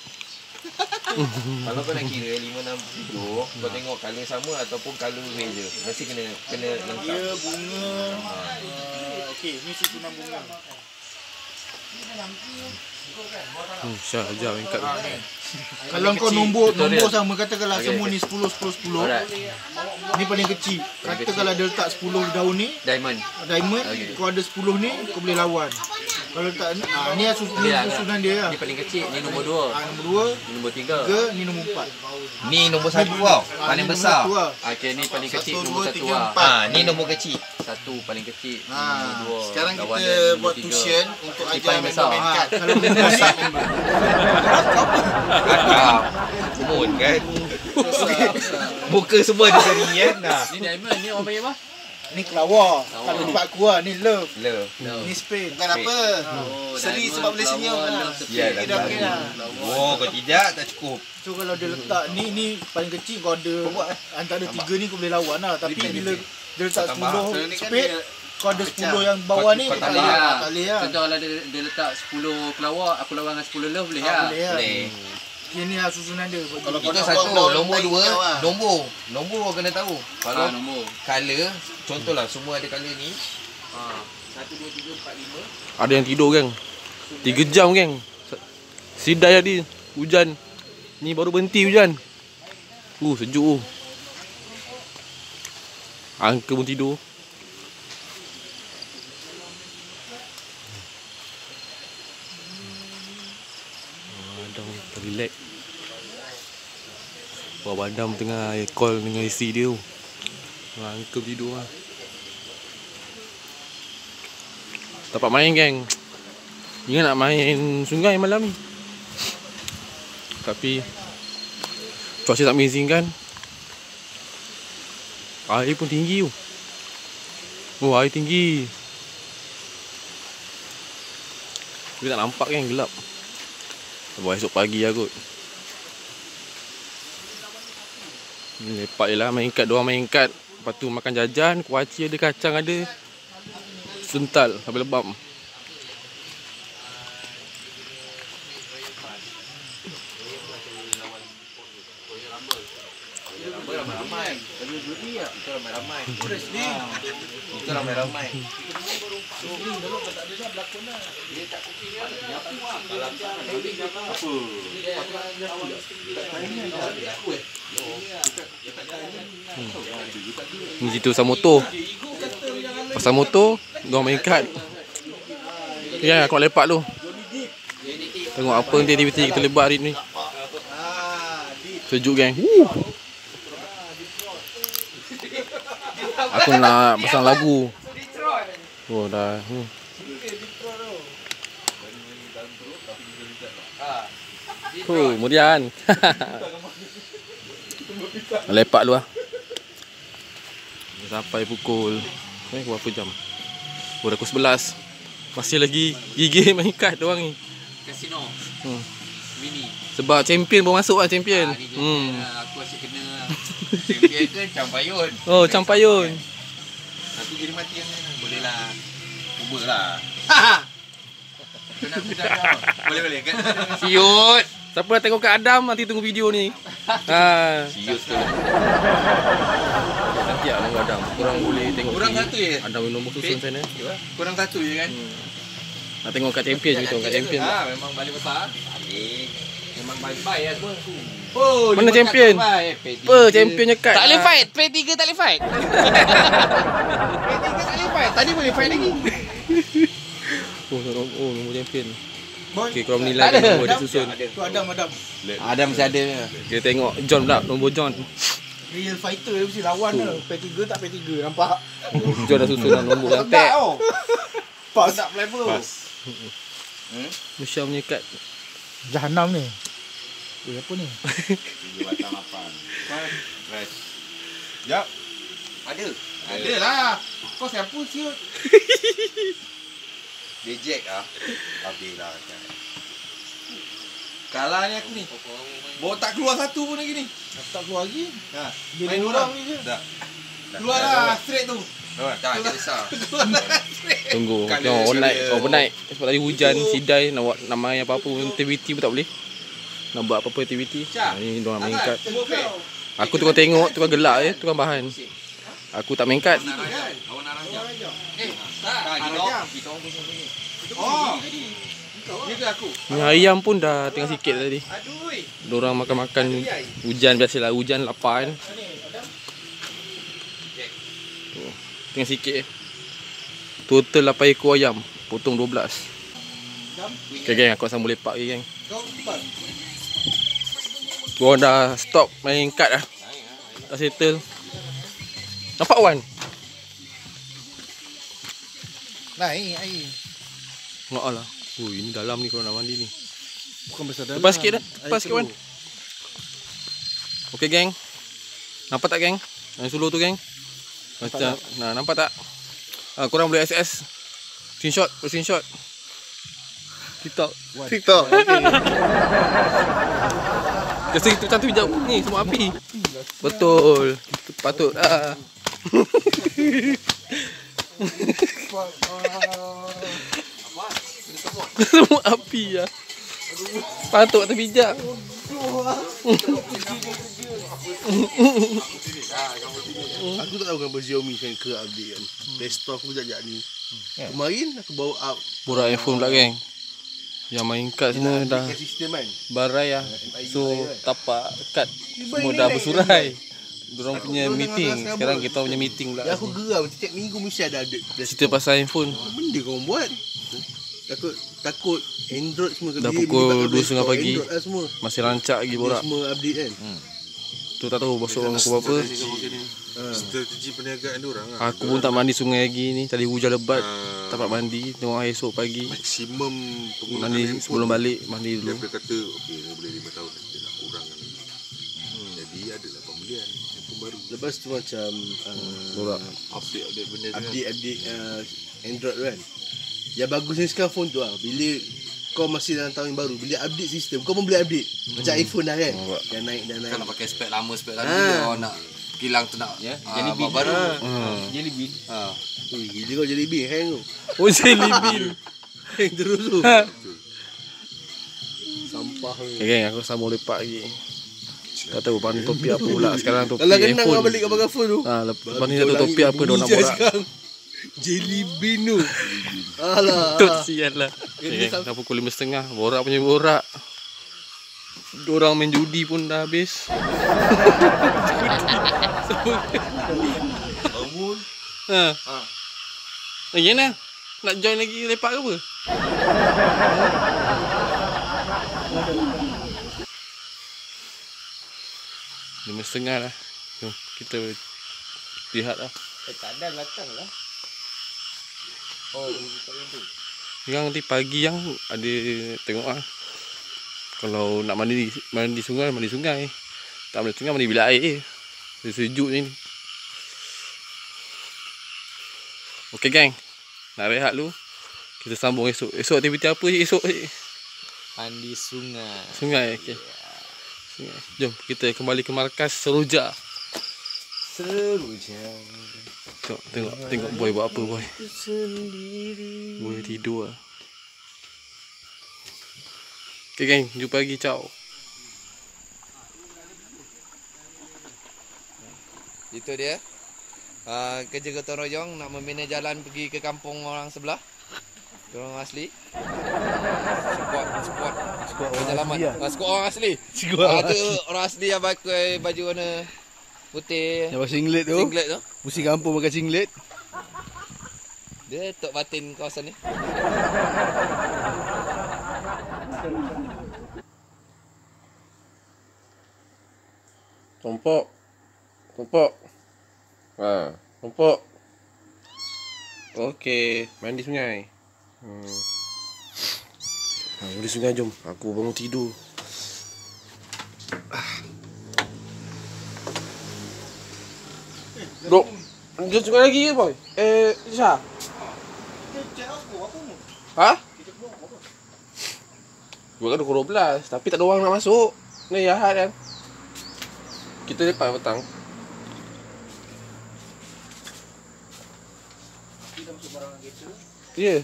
Kalau kau nak kira 567 kau tengok color sama ataupun color berbeza. Mesti kena lengkap. Ya bunga. Okey, ni si tunang bunga. Syar ajar lengkap. Kalau kau nombor sama katakanlah semua ni 10 10 10. Ni paling kecil. Katakanlah dia letak 10 daun ni diamond. Kau ada 10 ni kau boleh lawan. Kalau tak, ni susunan dia lah. Ni paling kecil, ni nombor 2. Nombor 2, ni nombor 3, ni nombor 4. Ni nombor 1 tau, paling besar. Okey, ni paling kecil, nombor 1 lah. Ni nombor kecil. 1 paling kecil, nombor 2. Sekarang kita buat tuition untuk ajar main kad. Kalau nombor 1. Kumon kan? Buka semua dia sendiri kan? Ni diamond, ni orang panggil apa? Ni kelawar. Kalau tempat aku lah. Ni love. Ni Spain. Bukan apa. Seri sebab boleh senyum lah. Ya dah okey lah. Oh kalau tidak tak cukup. So kalau dia letak ni paling kecil kau ada. Antara 3 ni kau boleh lawan lah. Tapi bila dia letak 10 Spain, kau ada 10 yang bawah ni kau tak boleh lah. Contoh kalau dia letak 10 kelawar, aku lawan dengan 10 love boleh lah. Boleh. Ini lah susunan dia. Kalau kita satu, nombor 2, nombor orang kena tahu. Kalau colour, contohlah semua ada colour ni. 1, 2, 3, 4, 5. Ada yang tidur geng, 3 jam geng. Sidai tadi, hujan. Ni baru berhenti hujan. Sejuk. Angka pun tidur. Relax. Abang Adam tengah call dengan isteri dia. Angka tidur lah. Dapat main geng. Ingat nak main sungai malam ni. Tapi cuaca tak mengizinkan. Air pun tinggi tu. Air tinggi. Kita tak nampak kan, gelap. Buat esok pagi lah kot. Lepak je lah main kad. Diorang main kad Lepas tu makan jajan, kuaci ada, kacang ada, sental sampai lebam. Ramai-ramai. Dia tak kucing dia. Apa? Ni situ pasal motor. Pasal motor, dia main kad. Ya, kau lepak tu. Tengok apa nanti aktiviti kita lebat hari ni. Sejuk geng. Aku nak pasang lagu. Oh dah. Kemudian lepak dulu lah. Sampai pukul berapa jam? Oh dah pukul 11. Masih lagi gigi main kad diorang ni. Kasino. Sebab champion baru masuk lah, champion. Aku asyik kena champion ke Campayun. Oh, Campayun. Aku kira mati yang mana. Boleh lah. Cuba lah. Boleh-boleh kan? Siut. Siapa nak tengok Kak Adam, nanti tunggu video ni. Siut tu lah. Nanti lah tengok Adam. Korang boleh tengok. Kurang satu je. Adam nombor susun sana. Kurang satu je kan? Nak tengok kat champion je tu, kat champion. Ha, memang balik besar. Balik. Memang bye-bye lah semua. Oh, mana champion? Apa championnya kat? Tak boleh fight, P3 tak boleh fight. P3 tak boleh fight. Tadi boleh fight lagi. Oh, nombor champion. Okey, korang menilai nombor dia susun. Tu Adam. Adam masih ada. Kita tengok John pula, nombor John. Real fighter dia mesti lawan lah. P3 tak P3 nampak. John dah susun nombor lantek. Pas tak level. Pas. Musya punya kad Jahanam ni. Oi apa ni? Di batang 8. Pas. Res. Jap. Ada. Adalah. Kau siapa siut? Dejek ah. Habislah kan. Kalah ni aku ni. Bawa tak keluar satu pun lagi ni. Tak keluar lagi. Ha. Main orang ni je. Tak. Keluarlah straight tu. Tak, tak besar. Tunggu, tengok overnight. Sebab tadi hujan, sidai, nak main apa-apa aktiviti pun tak boleh. Nak buat apa-apa aktiviti. Ni diorang main kad. Aku tukang tengok, tukang gelak je, tukang bahan. Aku tak main kad. Awak nak ranjang. Eh, tak, kita orang pusing sini. Oh, dia ke aku? Ayam pun dah tengah sikit tadi. Diorang makan-makan hujan, biasalah hujan lapar kan. Tengah sikit. Total 8 ekor ayam, potong 12. Okay geng, aku nak sambung lepak lagi geng. Korang dah stop main kad dah. Dah settle. Nampak Wan? Naik air. Maaf lah. Ui, ini dalam ni korang nak mandi ni. Bukan besar dalam. Lepas sikit dah. Lepas sikit Wan. Okay geng. Nampak tak geng? Yang suluh tu geng. Macam nah, nampak tak? Korang boleh SS screenshot, screenshot TikTok. Biasa kita macam tu hijau ni, semua api. Betul. Patut lah. Semua api lah. Patut tak bijak. Aku tak tahu gambar Xiaomi kan ke update kan. Desktop aku sekejap ni. Kemarin aku bawa up borak iPhone pula geng. Yang main kad sana dah barai lah. So tapak kad semua dah bersurai. Diorang punya meeting. Sekarang kita punya meeting pula. Aku geram tiap minggu mesti ada update. Cerita pasal iPhone. Apa benda korang buat? Takut Android semua. Dah pukul 2.30 pagi. Masih rancak lagi borak. Semua update kan. Tu tak tahu bosok orang aku apa. Strategi perniagaan diorang lah. Aku pun tak mandi sungai lagi ni. Tadi hujan lebat. Tak dapat mandi. Tengok air esok pagi. Maksimum penggunaan handphone sebelum balik, mandi dulu. Dia kata, okey, boleh 5 tahun dia nak kurangkan. Jadi adalah pembelian handphone baru. Lepas tu macam update benda tu. Update Android kan. Yang bagus ni sekarang phone tu lah. Bila kau masih dalam tahun baru, bila update sistem, kau pun boleh update. Macam iPhone dah kan. Dah naik. Kau nak pakai spek lama, spek lama. Kau nak kilang tu nak. Ya. Jadi baru baru. Jadi bin. Ah. Gila kau jadi bin hang tu. Oh jadi bin. Hang terus tu. Sampah. Okey geng, aku sama lepak lagi. Tak tahu bahan topi apa pula sekarang topi. Kalau kenang kau balik kat bagai phone tu. Ha, lepas ni satu topi apa dia nak borak. Jelly bean tu. Alah. Tot sianlah. Dah pukul 5:30 borak punya borak. Dorang main judi pun dah habis. Bangun. Ha. Lagi nah. Nak join lagi lepak ke apa? Lima setengah lah. Jom kita lihat lah. Tak ada belakang lah. Oh, yang nanti pagi yang ada tengok lah. Kalau nak mandi sungai. Tak mandi sungai, mandi bila air je. Sejuk je ni. Okey gang, nak rehat dulu. Kita sambung esok. Esok aktiviti apa esok? Mandi sungai. Sungai, okey. Yeah. Jom kita kembali ke markas Seruja. Seruja. Tengok boy buat apa boy. Boy tidur lah. Okay gang, jumpa lagi, ciao. Itu dia kerja gotong royong nak membina jalan pergi ke kampung orang sebelah. Orang asli. Squad orang alamat. Squad orang asli. Ada orang asli yang pakai baju warna putih. Yang pakai singlet tu. Musim kampung pakai singlet. Dia tok batin kawasan ni. Kompok. Ha, kompok. Okey, mandi sungai. Mandi sungai jom. Aku bangun tidur. Dok. Mandi sungai lagi ke, boy? Syar. Kita apa mu? Ha? Gua kan 12, tapi tak ada orang nak masuk. Ni jahat kan. Kita lepas petang. Tapi dah masuk barang kereta. Ya.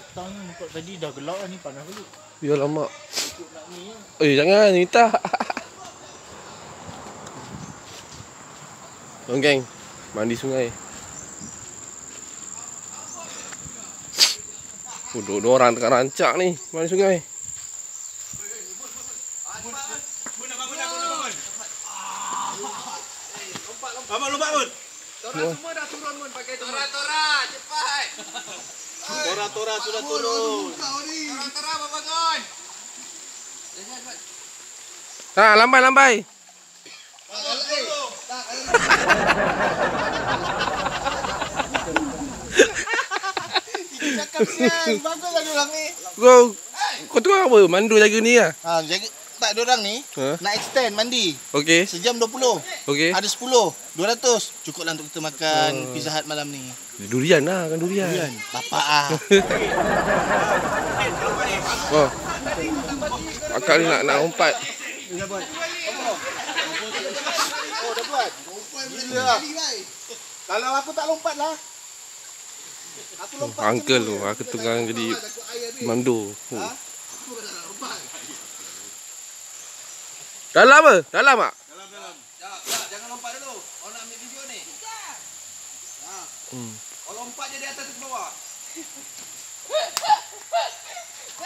Petang ni nampak tadi dah gelap lah ni, panas balik. Ya lama. Eh jangan, minta. Jom geng, mandi sungai. Dua orang tengah rancak ni, mandi sungai. Bangun. Lompat mun. Torang semua dah turun mun pakai tu. Torang cepat. Torang sudah turun. Torang bangun. Jangan cepat. Ha, lambai. Kesian, baguslah diorang ni. Kau tengok apa? Mandu jaga ni lah. Ha, jaga tak diorang ni. Ha? Nak extend mandi. Okey. Sejam 20. Okey. Ada 10, 200. Cukuplah untuk kita makan pizza hut malam ni. Durian lah, kan durian. Bapak ah. Oh. Akak ni nak umpat. Dah buat. Oh, dah buat. Umpat. Kalau aku tak lompat lah. Uncle tu, aku tengah jadi mandu. Dalam ke? Dalam tak? Dalam. Jangan lompat dulu. Orang nak ambil video ni. Kalau lompat je di atas tu ke bawah.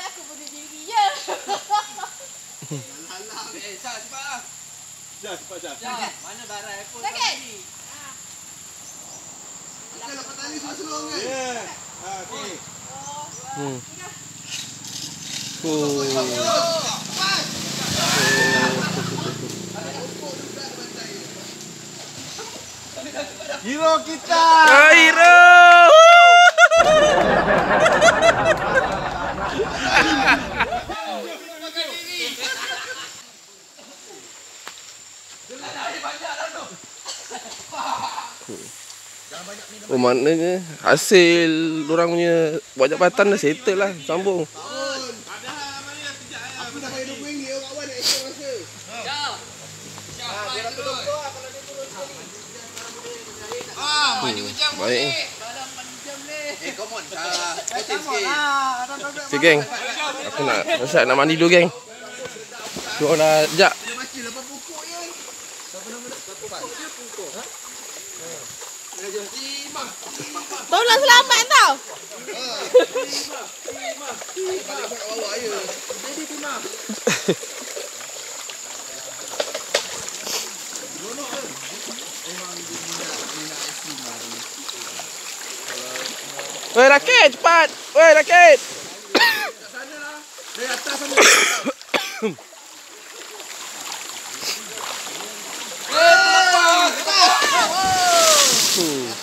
Aku bunuh diri je. Alam. Syar, cepat lah. Syar, mana barang aku tadi? Kalau patah ni seorang-seorang kan? Ya. Okey. Hero kita! Hero! Oh maknanya hasil orang punya buat jabatan dah settle lah. Sambung. Aku dah bayar RM20 awak nak esok rasa. Baik. Okey geng, aku nak masak, nak mandi dulu geng. Dua dah sekejap. Baru nak selamat tau. Weh raket cepat. Weh raket. Kat sana lah. Dari atas sana.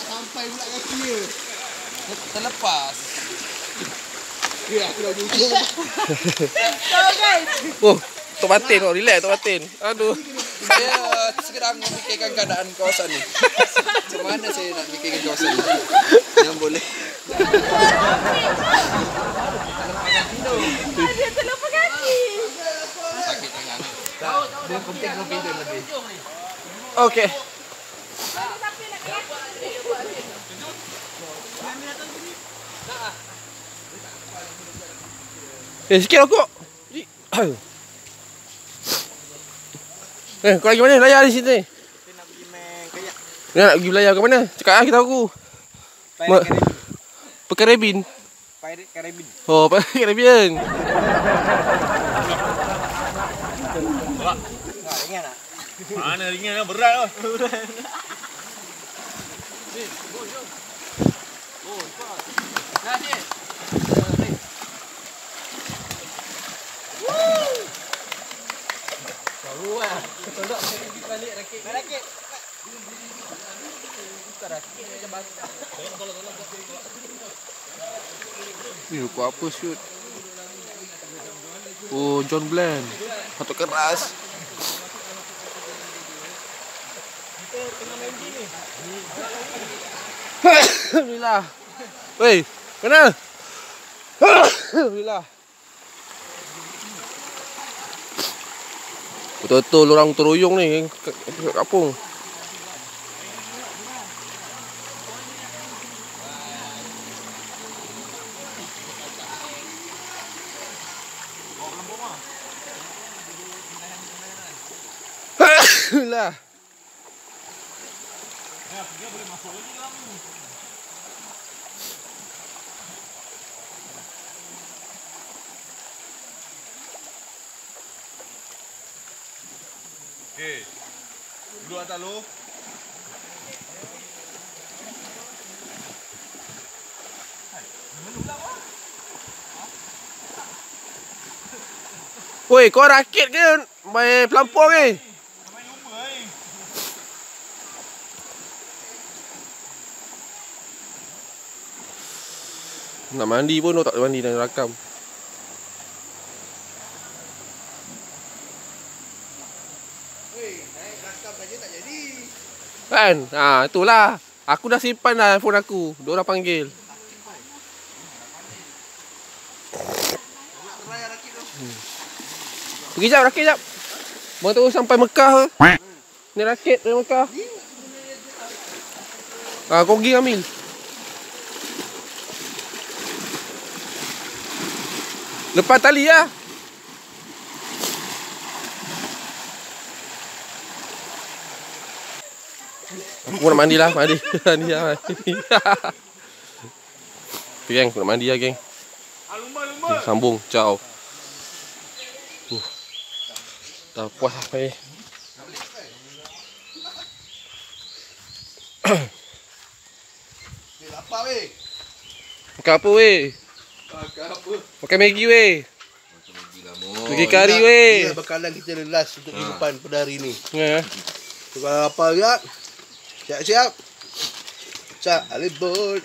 Sampai pula kaki dia. Terlepas. Ya, aku dah jujur. Oh, Tok Batin kau relax Tok Batin. Aduh. Saya sekarang memikirkan keadaan kawasan ni. Macam mana saya nak fikirkan kawasan ni? Yang boleh. Dia terlupa kaki. Sakit tangan. Dia penting kau pindah lebih. Okey. Sikit rokok. Kau lagi mana? Belayar di sini. Kita nak pergi main kayak. Kita nak pergi belayar ke mana? Cakap lah kita aku. Pekan Rauh. Pirate Caribbean. Oh, Pirate Caribbean. Tak ringan tak? Mana ringan lah, berat lah. Berat. Bin, go, jom. Go, cepat. Nah, Cik. Wah, tolak saya pergi balik rakit. Rakit. Bukan rakit macam basah. Tolak. Kau apa shoot? Oh, John Bland. Patok keras. Kita tengah main game ni. Alhamdulillah. Wei, kenal? Alhamdulillah. Betul-betul orang teroyong ni kat kampung. Lah. Ya, dia boleh masuk lagi dalam ni. Okey. Dulu atas lu. Woi, kau rakit ke main pelampong ni? Main lumba ni. Nak mandi pun tak boleh mandi dan rakam. Kan? Ha, itulah. Aku dah simpan dah phone aku. Dia orang panggil. Pergi jap, rakit jap. Baru terus sampai Mekah. Ni rakit dari Mekah. Ha, kau pergi ambil. Lepas tali lah. Ya. Aku nak mandi lah, mandi. Mandi lah, mandi. Okay, geng, nak mandi lah, geng. Sambung, ciao. Tak puas lah, eh. Lapar, weh. Makan apa, weh? Makan apa? Makan Maggi, weh. Makan Maggi lah, mo. Pergi kari, weh. Ini bekalan kita lelas untuk kehidupan pada hari ni. Ya. Tukar apa, ya? Siap-siap. Siap, alibut.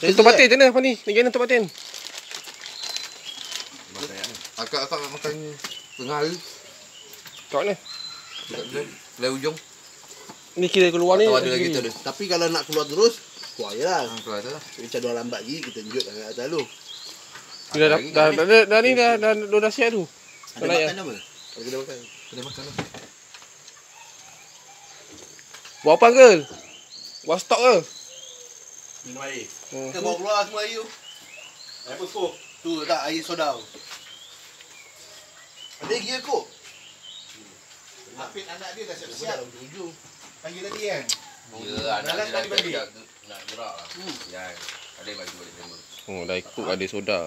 Tok Batin macam mana apa ni? Nak gana Tok Batin? Akak-akak nak makan tengah hari. Kat mana? Dari ujung. Ni kira keluar ni. Tapi kalau nak keluar terus, keluar je lah. Keluar je lah. Macam dua lambat je, kita tunjuk kat atas dulu. Dah ni dah siap tu. Ada makan apa? Ada makan lah. Buat apa, girl? Buat stok ke? Minum air. Kita bawa keluar semua air tu. Air pun skop. Tu tak air soda tu. Ada gila kok. Apit anak dia dah siap-siap. Pagi tadi kan? Ya, anak dia dah siap nak gerak lah. Ya, ada baju balik sama. Oh, dah ikut ada soda.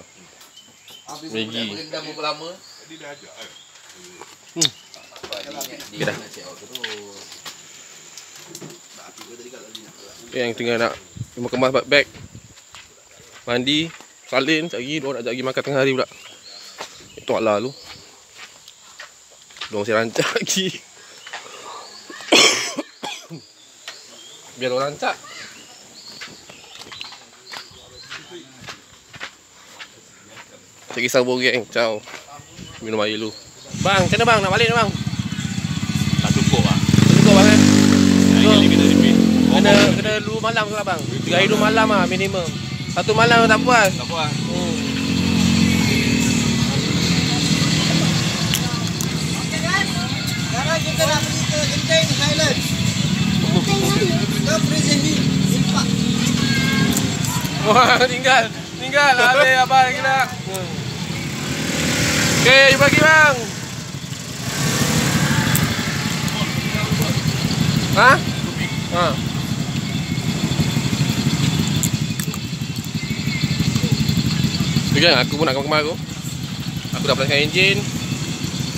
Habis berendam berapa lama? Tadi dah ajak kan? Dia dah check out terus. Yang tengah nak kemas bag, mandi, salin, lagi diorang nak ajak pergi makan tengah hari pula. Tuak lah lu. Diorang saya rancak lagi. Biar diorang rancak. Tak kisah boreng, ciao. Minum air lu. Bang, macam mana bang? Nak balik ni bang? Tak cukup lah. Tak cukup bang kan? Kena 2 malam ke lah bang? 3 hari 2 malam lah minimum. 1 malam tak puas? Tak puas. Okay guys, sekarang kita nak pergi ke Genting Highlands. Genting Highlands? Kita present ni, simpak. Wah, tinggal lah habis abang gila. Okay, jumpa lagi bang. Ha? Ha. Okey, aku pun nak kemar aku. Aku dah pasang enjin.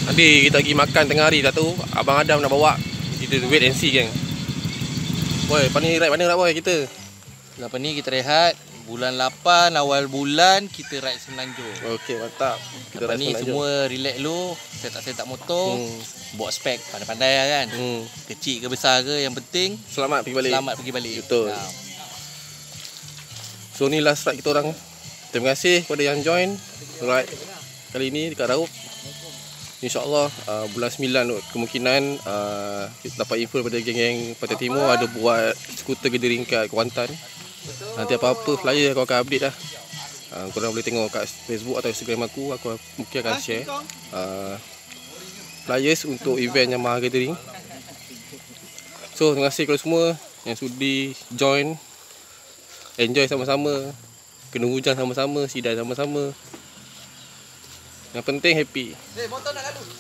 Nanti kita pergi makan tengah hari dah tu. Abang Adam nak bawa. Kita wait and see geng. Boy, pani ride mana nak boy kita? Lepas ni kita rehat. Bulan 8 awal bulan kita ride Semenanjung. Okey, mantap. Kita lepas ni semua relax dulu. Setak-setak motor. Bawa spek pandai-pandai lah kan. Kecil ke besar ke, yang penting selamat pergi balik. Selamat pergi balik. Betul. Nah. So ni last ride kita orang. Terima kasih kepada yang join ride kali ni dekat Raub. InsyaAllah bulan 9 kot. Kemungkinan kita dapat info daripada geng-geng Pantai Timur ada buat skuter gathering kat Kuantan. Nanti apa-apa flyer aku akan update lah. Korang boleh tengok kat Facebook atau Instagram aku mungkin akan share flyers untuk event yang Maha Gathering. So terima kasih kepada semua yang sudi join. Enjoy sama-sama, kena hujan sama-sama, sidai sama-sama. Yang penting happy.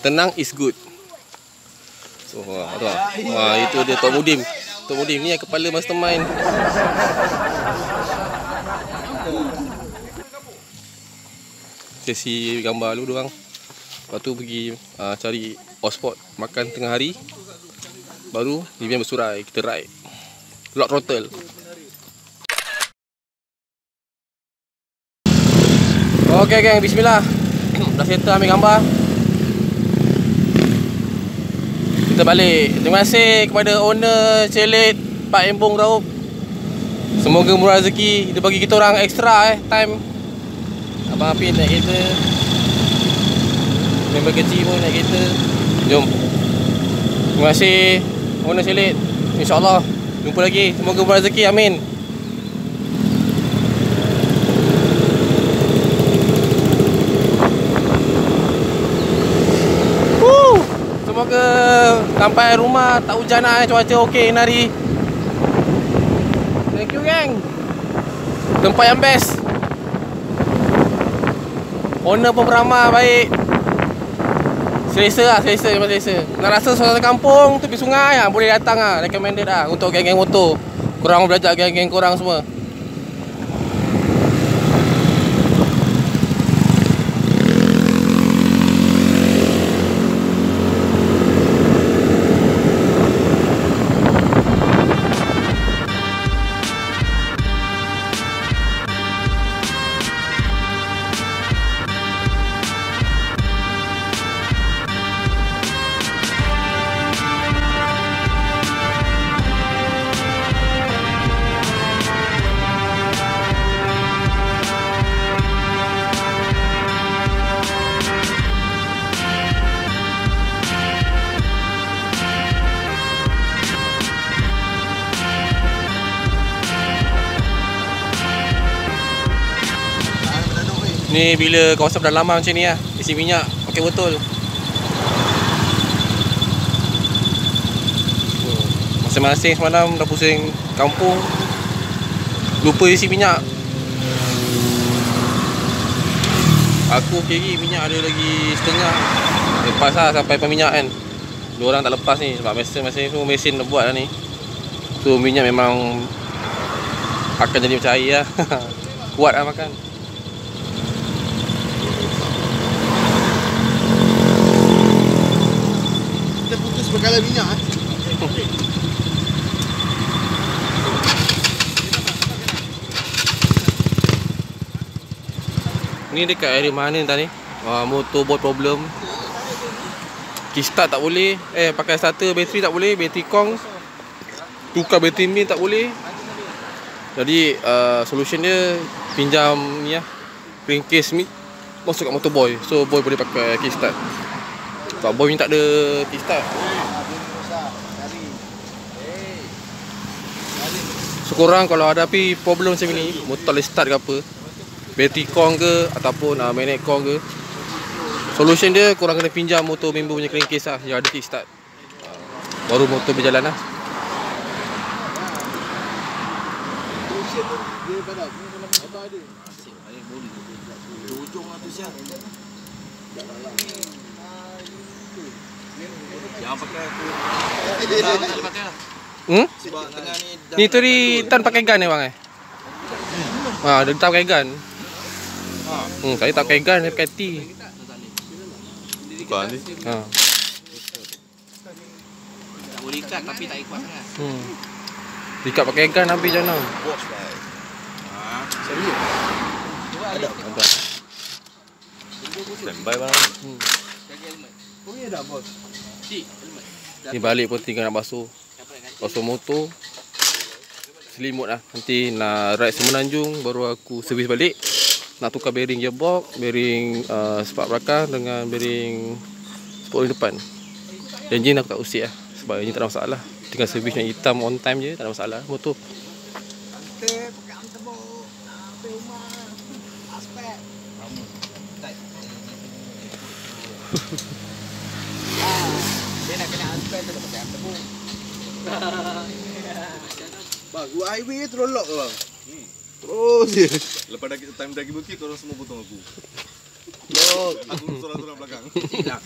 Tenang is good. So itu dia Tok Mudim. Tok Mudim ni yang kepala mastermind. Sesi gambar dulu diorang. Lepas tu pergi cari hotspot makan tengah hari. Baru event bersurai kita ride lock throttle. Okey geng, bismillah. Dah settle ambil gambar. Kita balik. Terima kasih kepada owner celit Pak Embong Raub. Semoga murah rezeki. Dia bagi kita orang extra time. Abang Apit naik kereta. Member kecil pun naik kereta. Jom. Terima kasih owner selit. InsyaAllah jumpa lagi. Semoga berrezeki, amin. Semoga sampai rumah tak hujan lah, cuaca okey hari. Thank you gang. Tempat yang best. Owner pun ramah baik. Selesa lah, selesa. Nak rasa suasana kampung, tepi sungai lah, boleh datang lah. Recommended lah untuk geng-geng motor. Korang belajar geng-geng korang semua. Ni bila kawasan pedalaman macam ni lah, isi minyak pakai botol. Masing-masing semalam dah pusing kampung, lupa isi minyak. Aku kiri minyak ada lagi setengah. Lepas lah sampai peminyak kan. Dua orang tak lepas ni sebab mesin-mesin semua mesin dah buat lah ni. So minyak memang akan jadi macam air lah. Kuat lah makan. Kita putus berkala minyak eh. Ni dekat area mana entah ni? Motorboard problem. Kickstart tak boleh. Pakai starter bateri tak boleh, bateri kong. Tukar bateri min tak boleh. Jadi solution dia pinjam ni lah, ring case ni masuk kat motor Boy. So Boy boleh pakai kickstart. Sebab Boy ni tak ada kickstart. So korang kalau hadapi problem macam ni, motor boleh start ke apa, bateri kong ke ataupun magnet kong ke, solution dia korang kena pinjam motor member punya crankcase lah yang ada kickstart, baru motor berjalan lah. Ni tu ni tan pakai gun ni bang eh? Dia tak pakai gun. Tadi tak pakai gun, dia pakai T. Bukan ni. Boleh ikat tapi tak ikut sangat. Ikat pakai gun habis macam mana? Serius. Ada. Standby bang. Jaga helmet. Kau ni ada bos. Tik helmet. Ni balik pun tinggal nak basuh. Basuh motor. Selimut lah. Nanti nak ride Semenanjung baru aku servis balik. Nak tukar bearing gearbox, bearing spark belakang dengan bearing spok depan. Enjin aku tak usik lah sebab enjin tak ada masalah. Tinggal servis yang hitam on time je, tak ada masalah motor. Dia nak kena aspek tu pakai tebu. Bang, highway terus lock ke bang? Terus je. Lepas dah kita time daki bukit, korang semua potong aku. Lock. Aku sorang-sorang belakang. Hilang.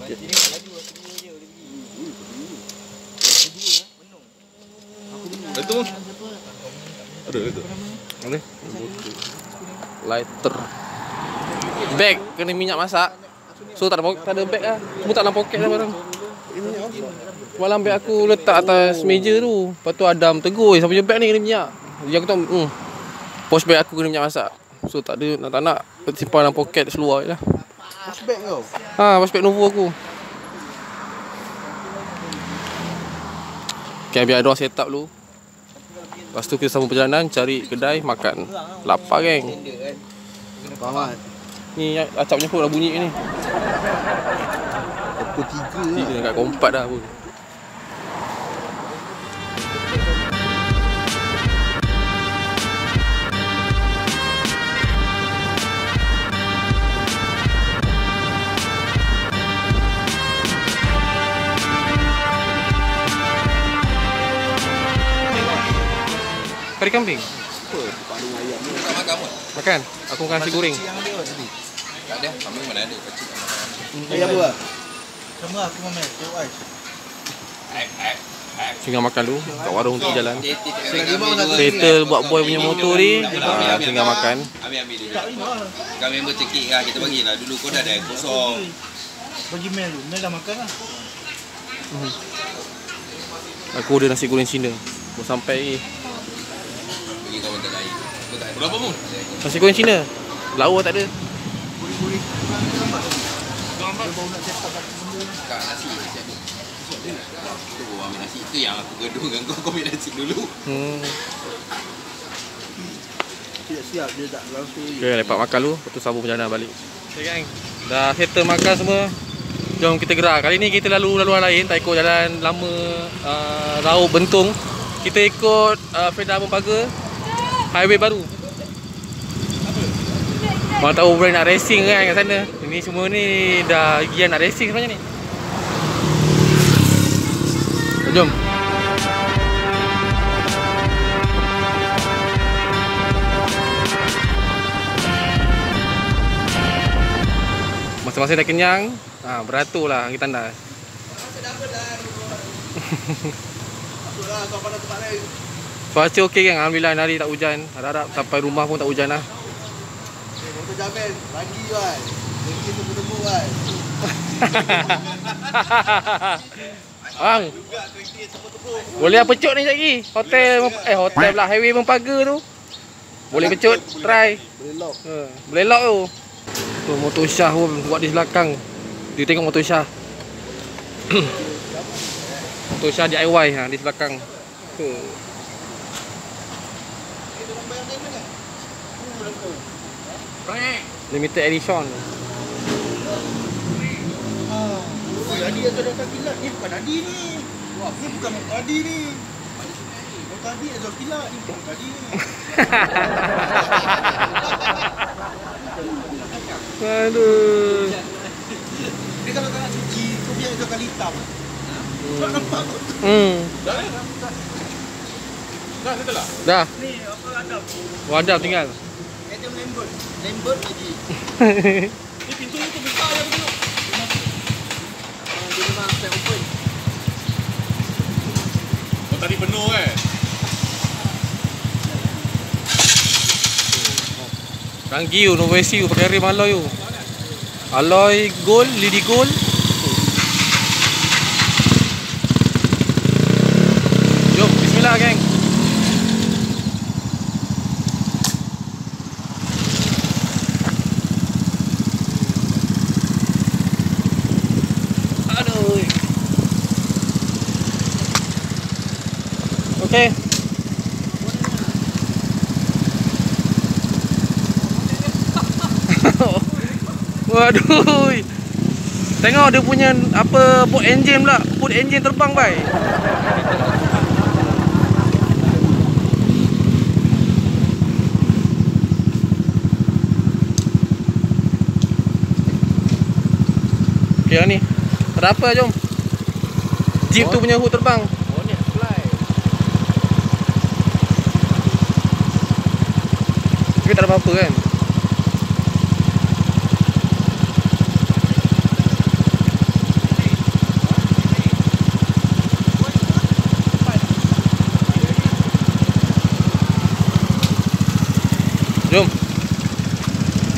Baik ni tak laju, aku dulu je boleh pergi. Aku dulu. Menung. Aku dulu. Itu. Ada itu. Ada. Lighter. Bag kena minyak masak. So tak ada bag lah. Semua tak dalam poket lah barang. Malam beg aku letak atas meja tu. Lepas tu Adam tegur, siapa punya beg ni kena minyak. Jadi aku tahu, posh beg aku kena minyak masak. So tak ada, nak tak nak simpan dalam poket seluar je lah. Posh beg kau? Posh beg Nouvo aku. Okay, biar Adam set up dulu. Lepas tu kita sambung perjalanan, cari kedai makan. Lapar geng. Ni acap nyepuk dah bunyi ni. Pukul 3 lah. Dekat kompat dah pun. Kari kambing? Apa? Makan? Aku makan nasi goreng. Tak ada, kambing mana ada, kacik tak makan. Ayam apa? Sama aku makan, jauh ais. Tinggal makan dulu, kat warung untuk jalan. Settle buat Boy punya motor ni, tinggal makan. Ambil dulu. Kau member cekik lah, kita bagilah dulu kau dah ada yang kosong. Bagi Mel dulu, Mel dah makan lah. Aku order nasi goreng Cina, baru sampai ni. Berapa pun? Nasi goreng Cina. Lawa tak ada. Goreng-goreng. Tak nasi siap ni. Tu bawa ambil nasi. Itu yang aku gaduh dengan kau. Kau ambil nasi dulu. Siap-siap dia tak langsung. Okay, lepak makan dulu. Lepas tu sabun perjalanan balik. Okay gang, dah settle makan semua. Jom kita gerak. Kali ni kita lalu laluan lain. Tak ikut jalan lama Raub Bentong. Kita ikut Fedah Mempaga highway baru. Mana tahu brand nak racing kan kat sana. Ini semua ni dah gian nak racing sebenarnya ni. Jom. Masing-masing dah kenyang. Ha, beratur lah kita dah. Cuaca okey kan, alhamdulillah hari tak hujan. Harap-harap sampai rumah pun tak hujan lah. Motor Jamin pagi kan. Kita tunggu-tunggu kan. Bang. Boleh pecut ni lagi. Hotel belah highway Mempaga tu. Boleh pecut, try. Boleh lock. Boleh lock tu. Tu motor Syah pun buat di belakang. Dia tengok motor Syah. Motor Syah DIY ha di belakang. Tu. Limited edition. Adi atau Dr. Kilat ni bukan Adi ni. Wah, ni bukan Adi ni. Dr. Adi atau Kilat ni bukan Adi ni. Aduh. Dia kalau tak nak cuci, tu biar dia kali hitam. Tak nampak tu. Dah eh? Dah betul lah? Dah. Ni apa Adam? Oh, Adam tinggal. Ada Lambert. Lambert lagi. Ni pintu tu besar lah tu. Dia memang flat open. Oh, tadi penuh kan? Tanggi you, Nouvo AC you, pakai rim alloy you. Alloy gold, lidi gold. Jom, bismillah geng. Okey. Waduh. Tengok dia punya apa bot enjin pula. Bot enjin terbang bai. Okey ni. Ada apa jom? Jeep tu punya hood terbang. Tak ada apa-apa kan. Jom.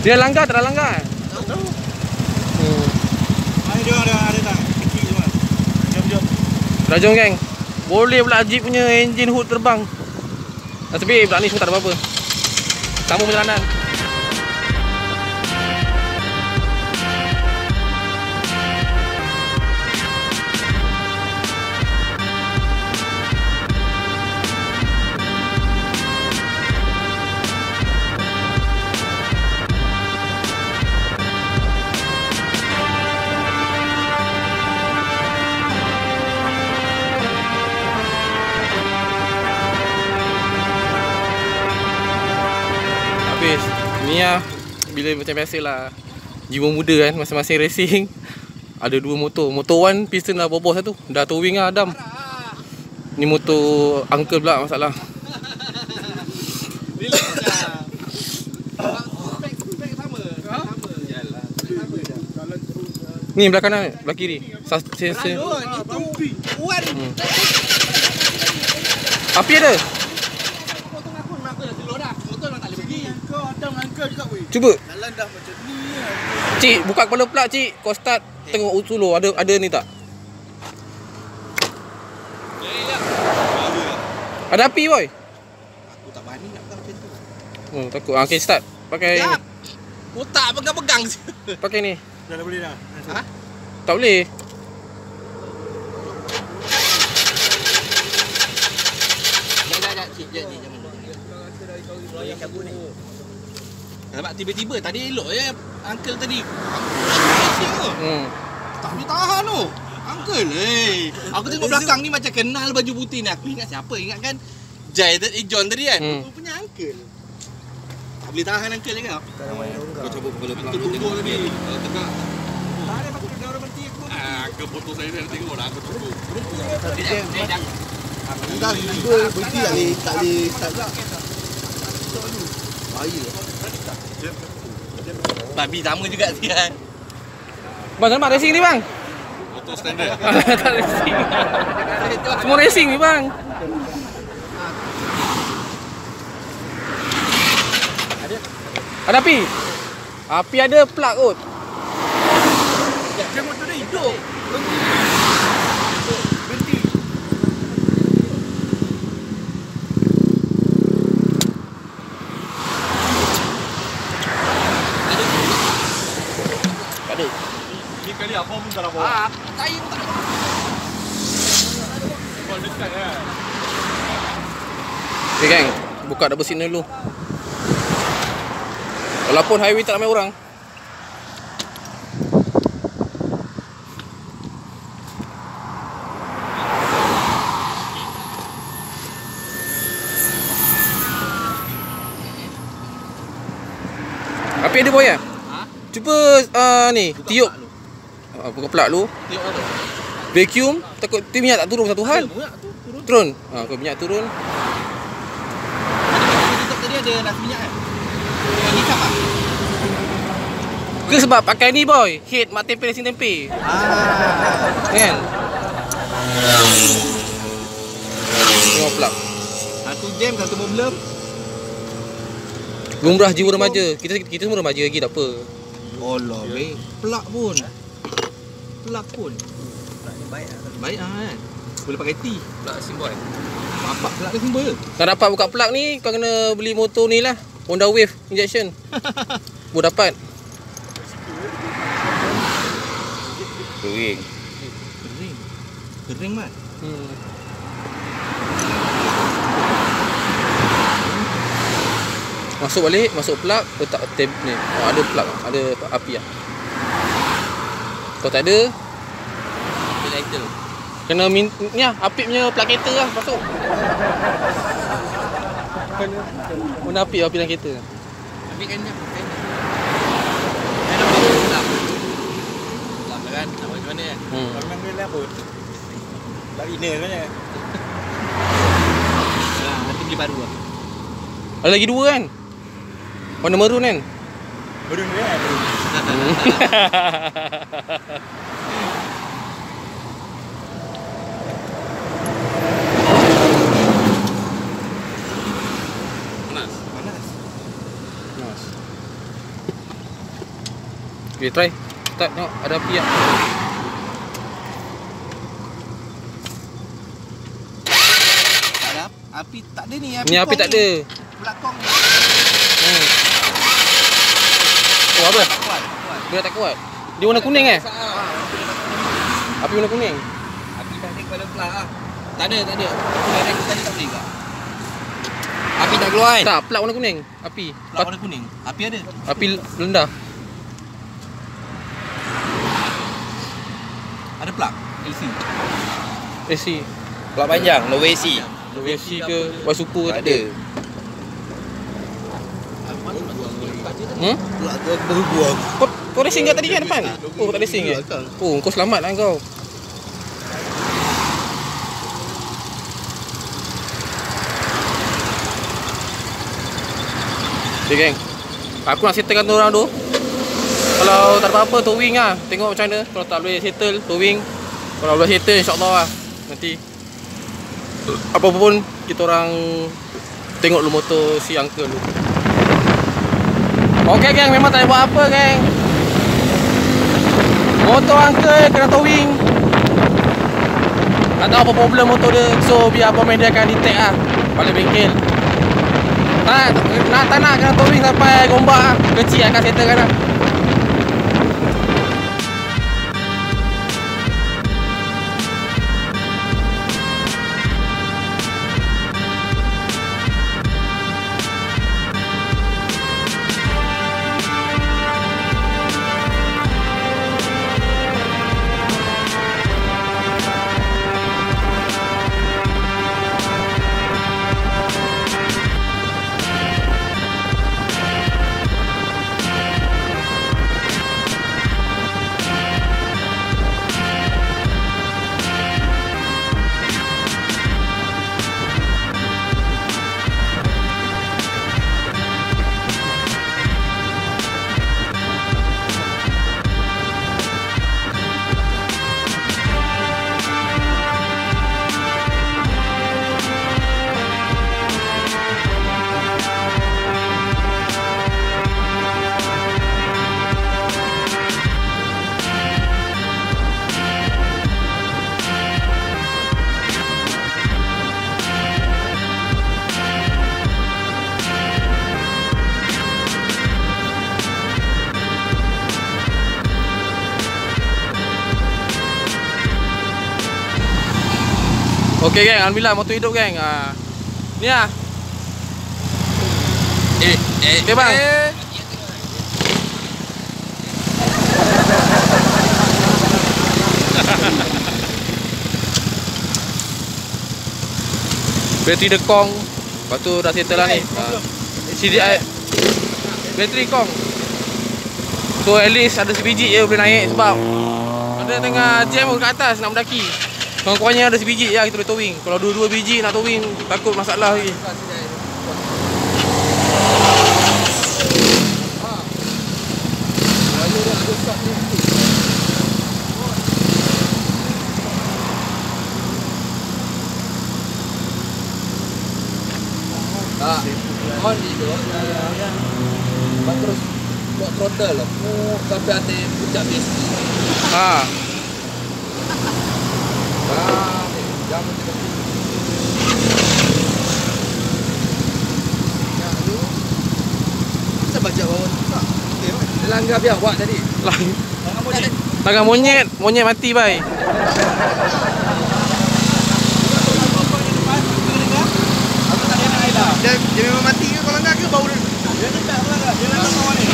Dia langgar tak ada langgar? Tak tahu. Dia ada tak? Kecil cuma. Jom. Jom geng. Boleh pula jeep punya enjin hood terbang. Tapi belakang ni semua tak ada apa-apa. Kamu perjalanan. Bila macam biasalah jiwa muda kan, masing-masing racing. Ada dua motor. Motor Wan piston dah bobos satu. Dah towing lah Adam. Ni motor uncle pula masalah. Ni belah kanan, belah kiri. Sensor. Api ada. Cuba. Jalan dah macam ni. Cik, buka kepala pula cik. Kau start tengok solo ada ni tak? Ada api boy. Aku tak berani nak buka macam tu. Oh, takut. Okey, start. Pakai ni. Otak pegang-pegang je. Pakai ni. Dah boleh dah. Ha? Tak boleh. Jangan cik, jangan. Royak aku ni. Nampak tiba-tiba tadi elok je uncle tadi. Tak boleh tahan tu. Uncle aku tengok belakang ni macam kenal baju putih ni. Aku ingat siapa? Ingat kan Jai tadi, John tadi kan. Punya uncle. Tak boleh tahan uncle ni kan. Kau cuba pukul pintu tengok tadi. Tegak. Tak ada pasal ada orang berhenti aku. ke foto saya ni, tengok lah aku tunggu. Dah tiba berhenti tak boleh, tak boleh start tak. Bahaya. Babi sama juga sian. Bang, kenapa racing ni bang? Motor standard. Tak racing. Semua racing ni bang. Ada api? Api ada plug kot. Dia motor dia hidup. Berhenti. Tak ada. Ini kali apa pun tak nampak. Ah, kain pun tak nampak. Buat dekat kan. Okay gang, buka double signal dulu. Walaupun highway tak ramai orang. Api ada boy ya? Ha? Cuba ni, buka tiup. Buka pelak lu. Tiup apa? Vacuum, takut tu minyak tak turun satu hal. Minyak tu turun. Turun. Ha, kalau minyak turun. Tadi ada nasi minyak kan? Ke sebab pakai ni boy, head mak tempe racing tempe. Ah. Kan? Tengok pula. Satu jam satu problem. Lumrah jiwa remaja. Kita semua remaja lagi tak apa. Allah weh. Pelak pun. Pelak pun. Tak ada baik ah. Baik ah kan. Boleh pakai T. Pelak racing boy. Apa pelak racing boy? Tak dapat buka pelak ni, kau kena beli motor ni lah. Honda Wave injection. Boleh dapat. Kering. Kering. Kering mat. Masuk balik, masuk plug, letak tab ni. Oh, ada plug, ada api ah. Kalau tak ada, api lighter. Kena ni ah, api punya plug lah masuk. Kena api api dalam kereta. Api kan dia. Ada plug. Plug kan, nak buat macam mana kan? Kalau memang dia apa? Bagi dia kan dia. Lah, nanti beli baru ah. Ada lagi dua kan? Warna merun kan? Merun dia kan? Panas? Panas. Panas. Okay, try. Start tengok, ada api tak? Api tak ada ni. Ni api tak ada. Belakang ni. Oh apa? Tak kuat. Dia tak kuat. Dia warna kuning eh? Api warna kuning. Api tak ada pada plug ah. Tak ada, tak ada. Aku tadi tak boleh ke? Api tak keluar kan? Tak, plug warna kuning. Api. Plug warna kuning. Api ada. Api rendah. Ada plug? AC. AC. Plug panjang, low AC. Low AC ke Wasupu ke tak ada. Hmm? Kau racing kat tadi kan depan? Oh tak racing ke? Oh kau selamat lah kau. Okay geng, aku nak settlekan tu orang tu. Kalau tak ada apa-apa towing lah. Tengok macam mana. Kalau tak boleh settle towing. Kalau boleh settle insyaAllah lah. Nanti apa pun kita orang tengok lu motor si uncle lu. Okey geng, memang tak ada buat apa geng. Motor uncle kena towing. Tak tahu apa problem motor dia. So biar abang dia akan detect lah. Balik bengkel. Tak nak kena towing sampai Gombak lah. Kecil akan settlekan lah. Okey geng, alhamdulillah motor hidup geng. Ni lah. Okay, bang. Bateri dekong. Lepas tu dah settle lah ni. CDI bateri kong. So at least ada sebiji je boleh naik, sebab ada tengah jam kat atas nak mendaki. Kurang-kurangnya ada sebiji je kita boleh towing. Kalau dua-dua biji nak towing takut masalah lagi. On juga lepas terus buat throttle lah sampai atas puncak base. Jam tu nak lu kita baca bawah tak langgar biar buat tadi langgar monyet mati bye. Dia memang mati ke kalau enggak ke bau dia? Dia tak lah. Dia nak kawan ni.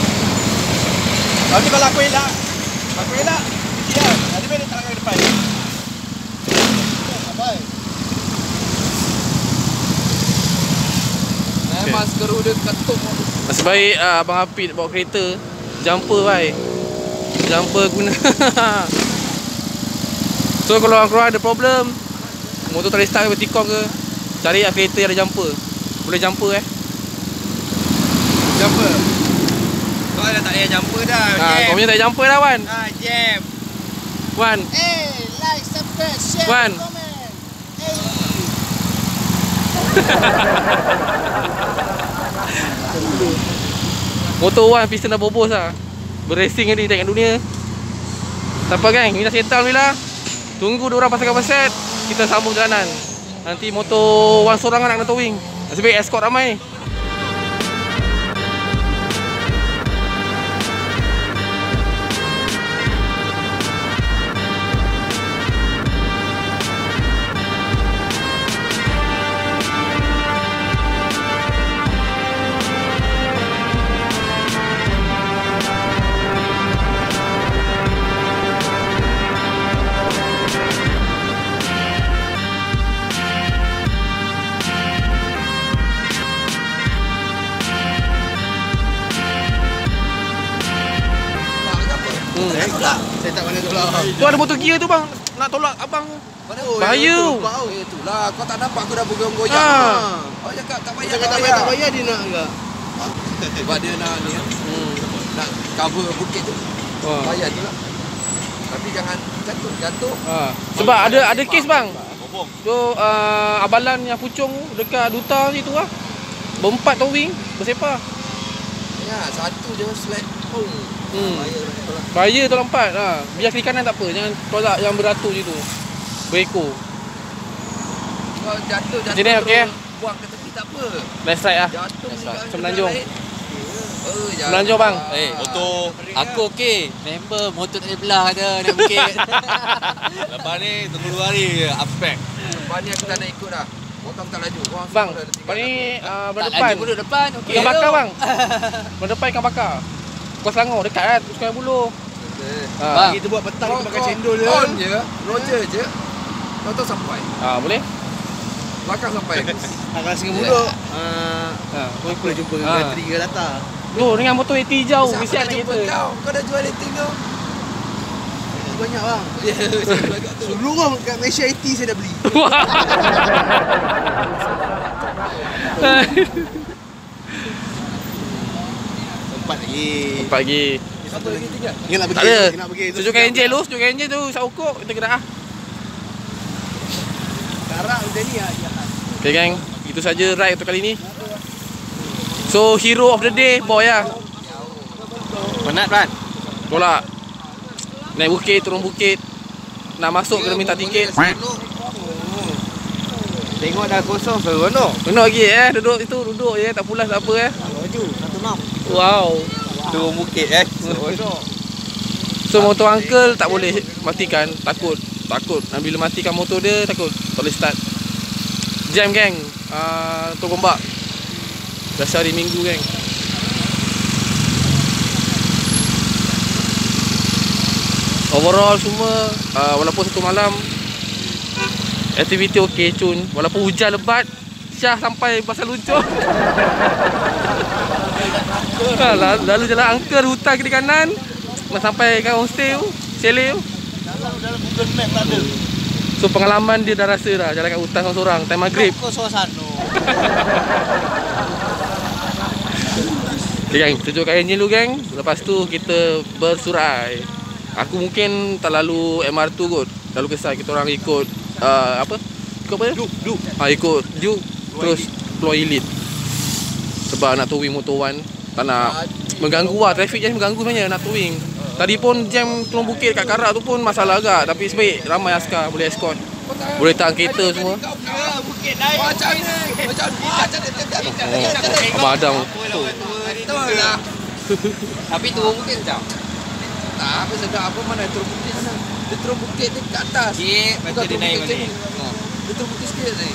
Tapi kalau aku elak. Aku elak. Dia. Tadi dia tak langgar depan. Abai. Memang skru dia ketuk. Nasib baik Abang Apit bawa kereta. Jumper baik. Jumper guna. So kalau orang ada problem, motor tak boleh start ke bertikong ke, cari kereta yang ada jumper. Boleh jumper jumper. Kau dah tak payah jumper dah. Kau punya tak payah jumper dah Wan. Jam Wan. Like, subscribe, share, Wan. Comment. Motor Wan piston dah bobos lah. Beracing tadi tengok dunia. Tak apa gang, kita settle alhamdulillah. Tunggu diorang pasangkan kaset, kita sambung jalanan. Nanti motor Wan seorang nak kena towing. Nasib baik escort ramai. Tu ada motor gear tu bang, nak tolak abang. Mana oi? Bahaya. Itulah kau tak nampak aku dah bergoyang-goyang. Kau cakap tak payah. Tak payah dia nak enggak. Sebab dia nak ni. Nak cover bukit tu. Bahaya tu lah. Tapi jangan jatuh. Sebab ada kes bang. Tu abalan yang pucung dekat duta situ lah. Berempat towing, bersepah. Ya, satu je slack. Bahaya tolak empat lah. Biar kiri kanan tak apa. Jangan tolak yang beratur je tu. Berekor. Kau jatuh jadi, okay. Buang ke tepi tak apa. Left side lah. Semenanjung. Semenanjung bang. Motor aku okey. Member motor tak ada belah ada nak bukit. Lepas ni tunggu 2 hari je upspec. Lepas ni aku tak nak ikut dah. Motor tak laju. Bang, lepas ni berdepan. Tak laju depan. Ikan bakar bang. Berdepan ikan bakar. Kau Selangor dekat kan, Sungai Buloh. Kita buat petang kita makan cendol je. On je, roger je. Tonton sampai. Boleh? Bakar sampai. Kalau Sungai Buloh. Kau boleh jumpa dengan bateri ke latar. Loh, dengan motor AT jauh. Mesti nak jumpa kita. Kau dah jual AT kau. Banyak bang. Sebelum orang kat Malaysia AT saya dah beli. Pagi. Satu lagi tinggal. Ingat nak pergi. Sejukkan enjel lu, sejukkan enjel tu saukuk kita gerak ah. Karak macam ni ah. Okey gang, itu saja ride untuk kali ni. So hero of the day Boy ah. Penat kan? Tolak. Naik bukit, turun bukit. Nak masuk kena minta tiket. Tengok dah kosong seronok. Seronok lagi duduk situ, duduk je tak pulas tak apa Laju 16. Wow, turun bukit So motor uncle tak boleh matikan, takut. Bila matikan motor dia takut tak boleh start. Jam geng, Tok Gombak. Biasa hari Minggu geng. Overall semua walaupun satu malam aktiviti okey cun. Walaupun hujan lebat, Syah sampai pasal luncur. Lalu jalan angker hutan kiri kanan. Nak sampai kat homestay tu, chalet tu. Dalam Google Map tak ada. So pengalaman dia dah rasa dah jalan kat hutan seorang-seorang time maghrib. Kau suasana. Okay gang, tunjuk kat engine dulu gang. Lepas tu kita bersurai. Aku mungkin tak lalu MR2 kot. Lalu kesan kita orang ikut apa? Ikut apa? Duke. Ha, ikut Duke terus keluar Elite. Sebab nak towing motor Wan. Tak nak mengganggu lah, trafik je mengganggu sebenarnya nak towing. Tadi pun jam Kelong Bukit kat Karak tu pun masalah agak. Tapi sebaik ramai askar boleh escort. Boleh tahan kereta semua. Abang Adam. Tapi turun bukit macam? Tak apa sedap apa mana turun bukit sana. Dia turun bukit dia kat atas. Bukan turun bukit macam ni. Dia turun bukit sikit ni.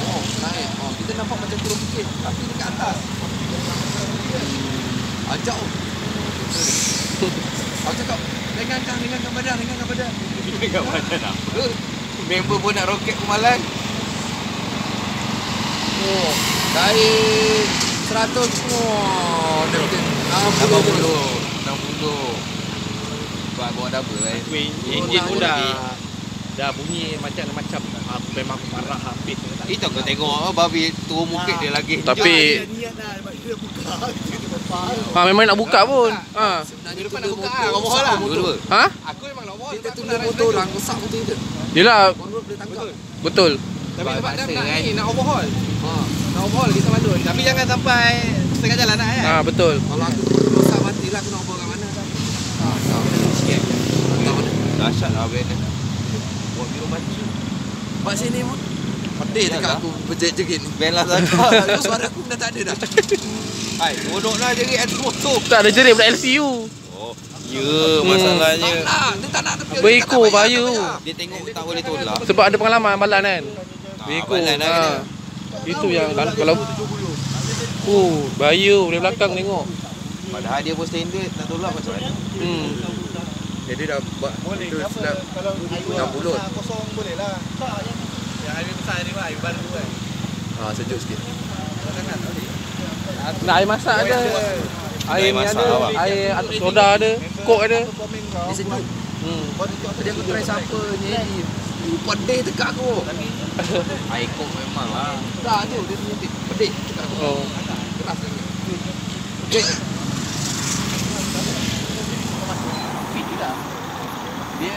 Oh naik. Kita nampak macam turun bukit tapi dia kat atas. Ajak oh. Aku cakap, ringan kat badan. Ringan kat badan lah. Member pun nak roket kemalan. Oh, dari 100 oh, dah betul. 60. Buat bawa double lah. Engine pun dah bunyi macam-macam. Aku memang marah habis. Itu kau tengok, babi turun bukit dia lagi. Tapi ha, memang nak buka pun. Ha. Sebenarnya depan nak buka ah. Motor lah. Ha? Aku memang nak motor. Kita tunggu motor lang rosak motor dia. Yalah. Betul. Tapi tempat dah nak overhaul. Ha. Nak overhaul kita bandul. Tapi jangan sampai setengah jalan nak kan. Ha, betul. Kalau aku rosak matilah aku nak overhaul kat mana kan. Ha, tak. Sikit. Tak mana. Dahsyatlah brand dia. Buat biru mati. Pak sini pun. Pedih dekat aku berjegit-jegit ni. Bel lah aku. Suara aku dah tak ada dah. Hai, bodohlah jerit atas motor. Tak ada jerit budak LCU. Oh. Ya, masalahnya. Dia tak nak tepi. Beiko bahaya. Dia tengok tak boleh tolak. Sebab ada pengalaman balan kan. Beiko. Ha. Itu yang kalau oh, bahaya dari belakang tengok. Padahal dia pun standard tak tolak macam mana. Jadi dah buat itu senap. Kalau bulut kosong bolehlah. Tak yang air besar ni air baru kan. Ha, sejuk sikit. Jangan tak boleh. Nak air masak ada. Air ni ada, air soda ada, kok ada. Dia sejuk. Tadi aku try siapa ni. Pedih dekat aku. Air kok memang lah. Tak tu, dia punya pedih dekat aku. Keras dia. Pedih. Dia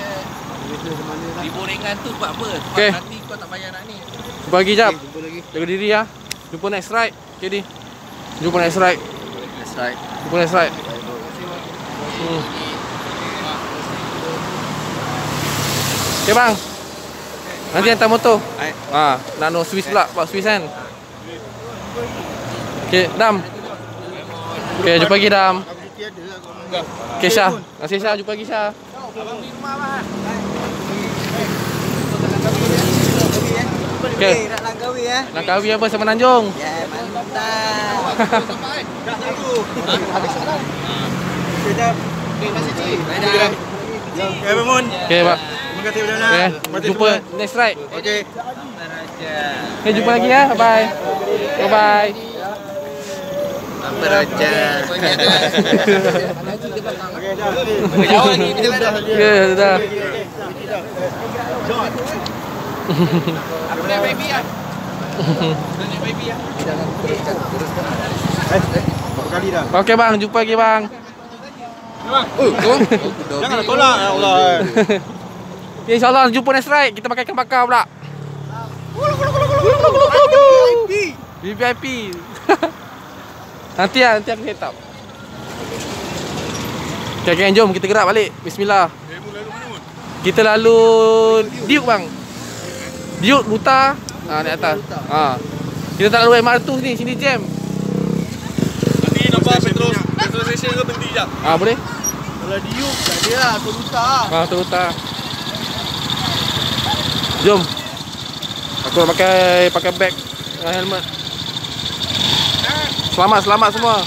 RM1,000 tu buat apa? Sebab nanti kau tak bayar nak ni. Bagi jap. Jaga diri lah. Jumpa next ride. Okay, jumpa next ride. Okay bang, nanti hantar motor. Ha, Nano Swiss pula. Pak Swiss kan. Okay Dam. Okay jumpa lagi Dam. Okay Syah. Nasib Syah, jumpa lagi Syah. Okay Langkawi eh. Langkawi apa Semenanjung. Ya mantap. Dah tahu. Habis soalan. Sedap. Terima kasih Ji. Baiklah. Okay Mun. Okay Pak. Terima kasih banyak. Jumpa next ride. Okay. Okay jumpa lagi ya. Bye. Bye bye. Sampai raja. Okay dah. Jauh lagi kita dah. Ya dah. John. Aku nak baby ah. Nak baby ah. Jangan teruskan. Berapa kali dah? Okey bang, jumpa lagi bang. Bang. Janganlah tolak Allah. Insya-Allah jumpa next ride. Kita pakai ikan bakar pula. VIP. Nanti aku set up. Okey, jom kita gerak balik. Bismillah. Kita lalu Duke bang. Duke Luta. Ha naik atas. Ha. Kita tak lalu MR2 ni, sini jam. Nanti nampak petrol station ke berhenti jap. Ha boleh? Kalau Duke tak dia lah, Luta. Ha Luta. Jom. Aku nak pakai bag dengan helmet. Selamat semua.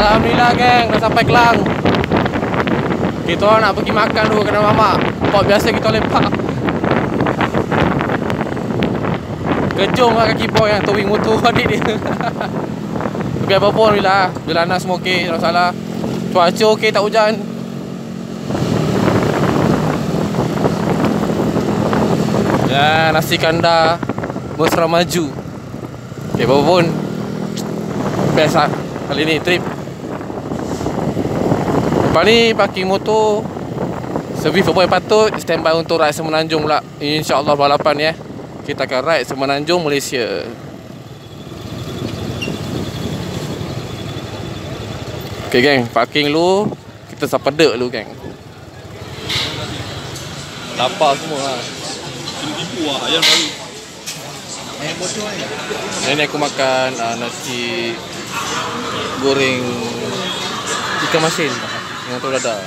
Alhamdulillah geng, dah sampai Kelang. Kita orang nak pergi makan dulu kena mamak. Pak biasa kita lepak. Kejung lah kaki boy yang towing motor adik dia. Tapi apa pun alhamdulillah, jalanan semua okey, tak salah. Cuaca okey, tak hujan. Ya, nasi kandar mesra maju. Okey, apa pun best lah kali ni trip. Lepas ni parking motor servis boy patut standby untuk ride Semenanjung pula. InsyaAllah balapan ya. Kita akan ride Semenanjung Malaysia. Okay geng, parking dulu. Kita sapedek dulu geng. Lapar semua lah. Tipu lah ayam baru. Hari ni aku makan nasi goreng ikan masin yang tu dada.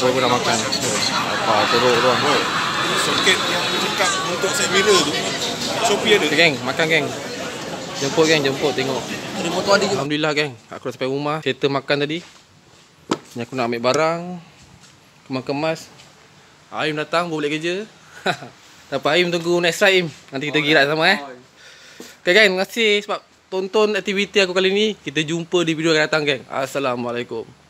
Boy pun nak makan. Apa teruk tu boy. Soket yang cekap untuk set mirror tu. Shopee ada. Geng, makan geng. Jemput geng, jemput tengok. Ada motor ada. Alhamdulillah geng, aku dah sampai rumah. Kereta makan tadi. Ni aku nak ambil barang. Kemas-kemas. Aim datang boleh kerja. Dapat Aim tunggu next time. Nanti kita girat sama eh. Okay geng, terima kasih sebab tonton aktiviti aku kali ni. Kita jumpa di video akan datang geng. Assalamualaikum.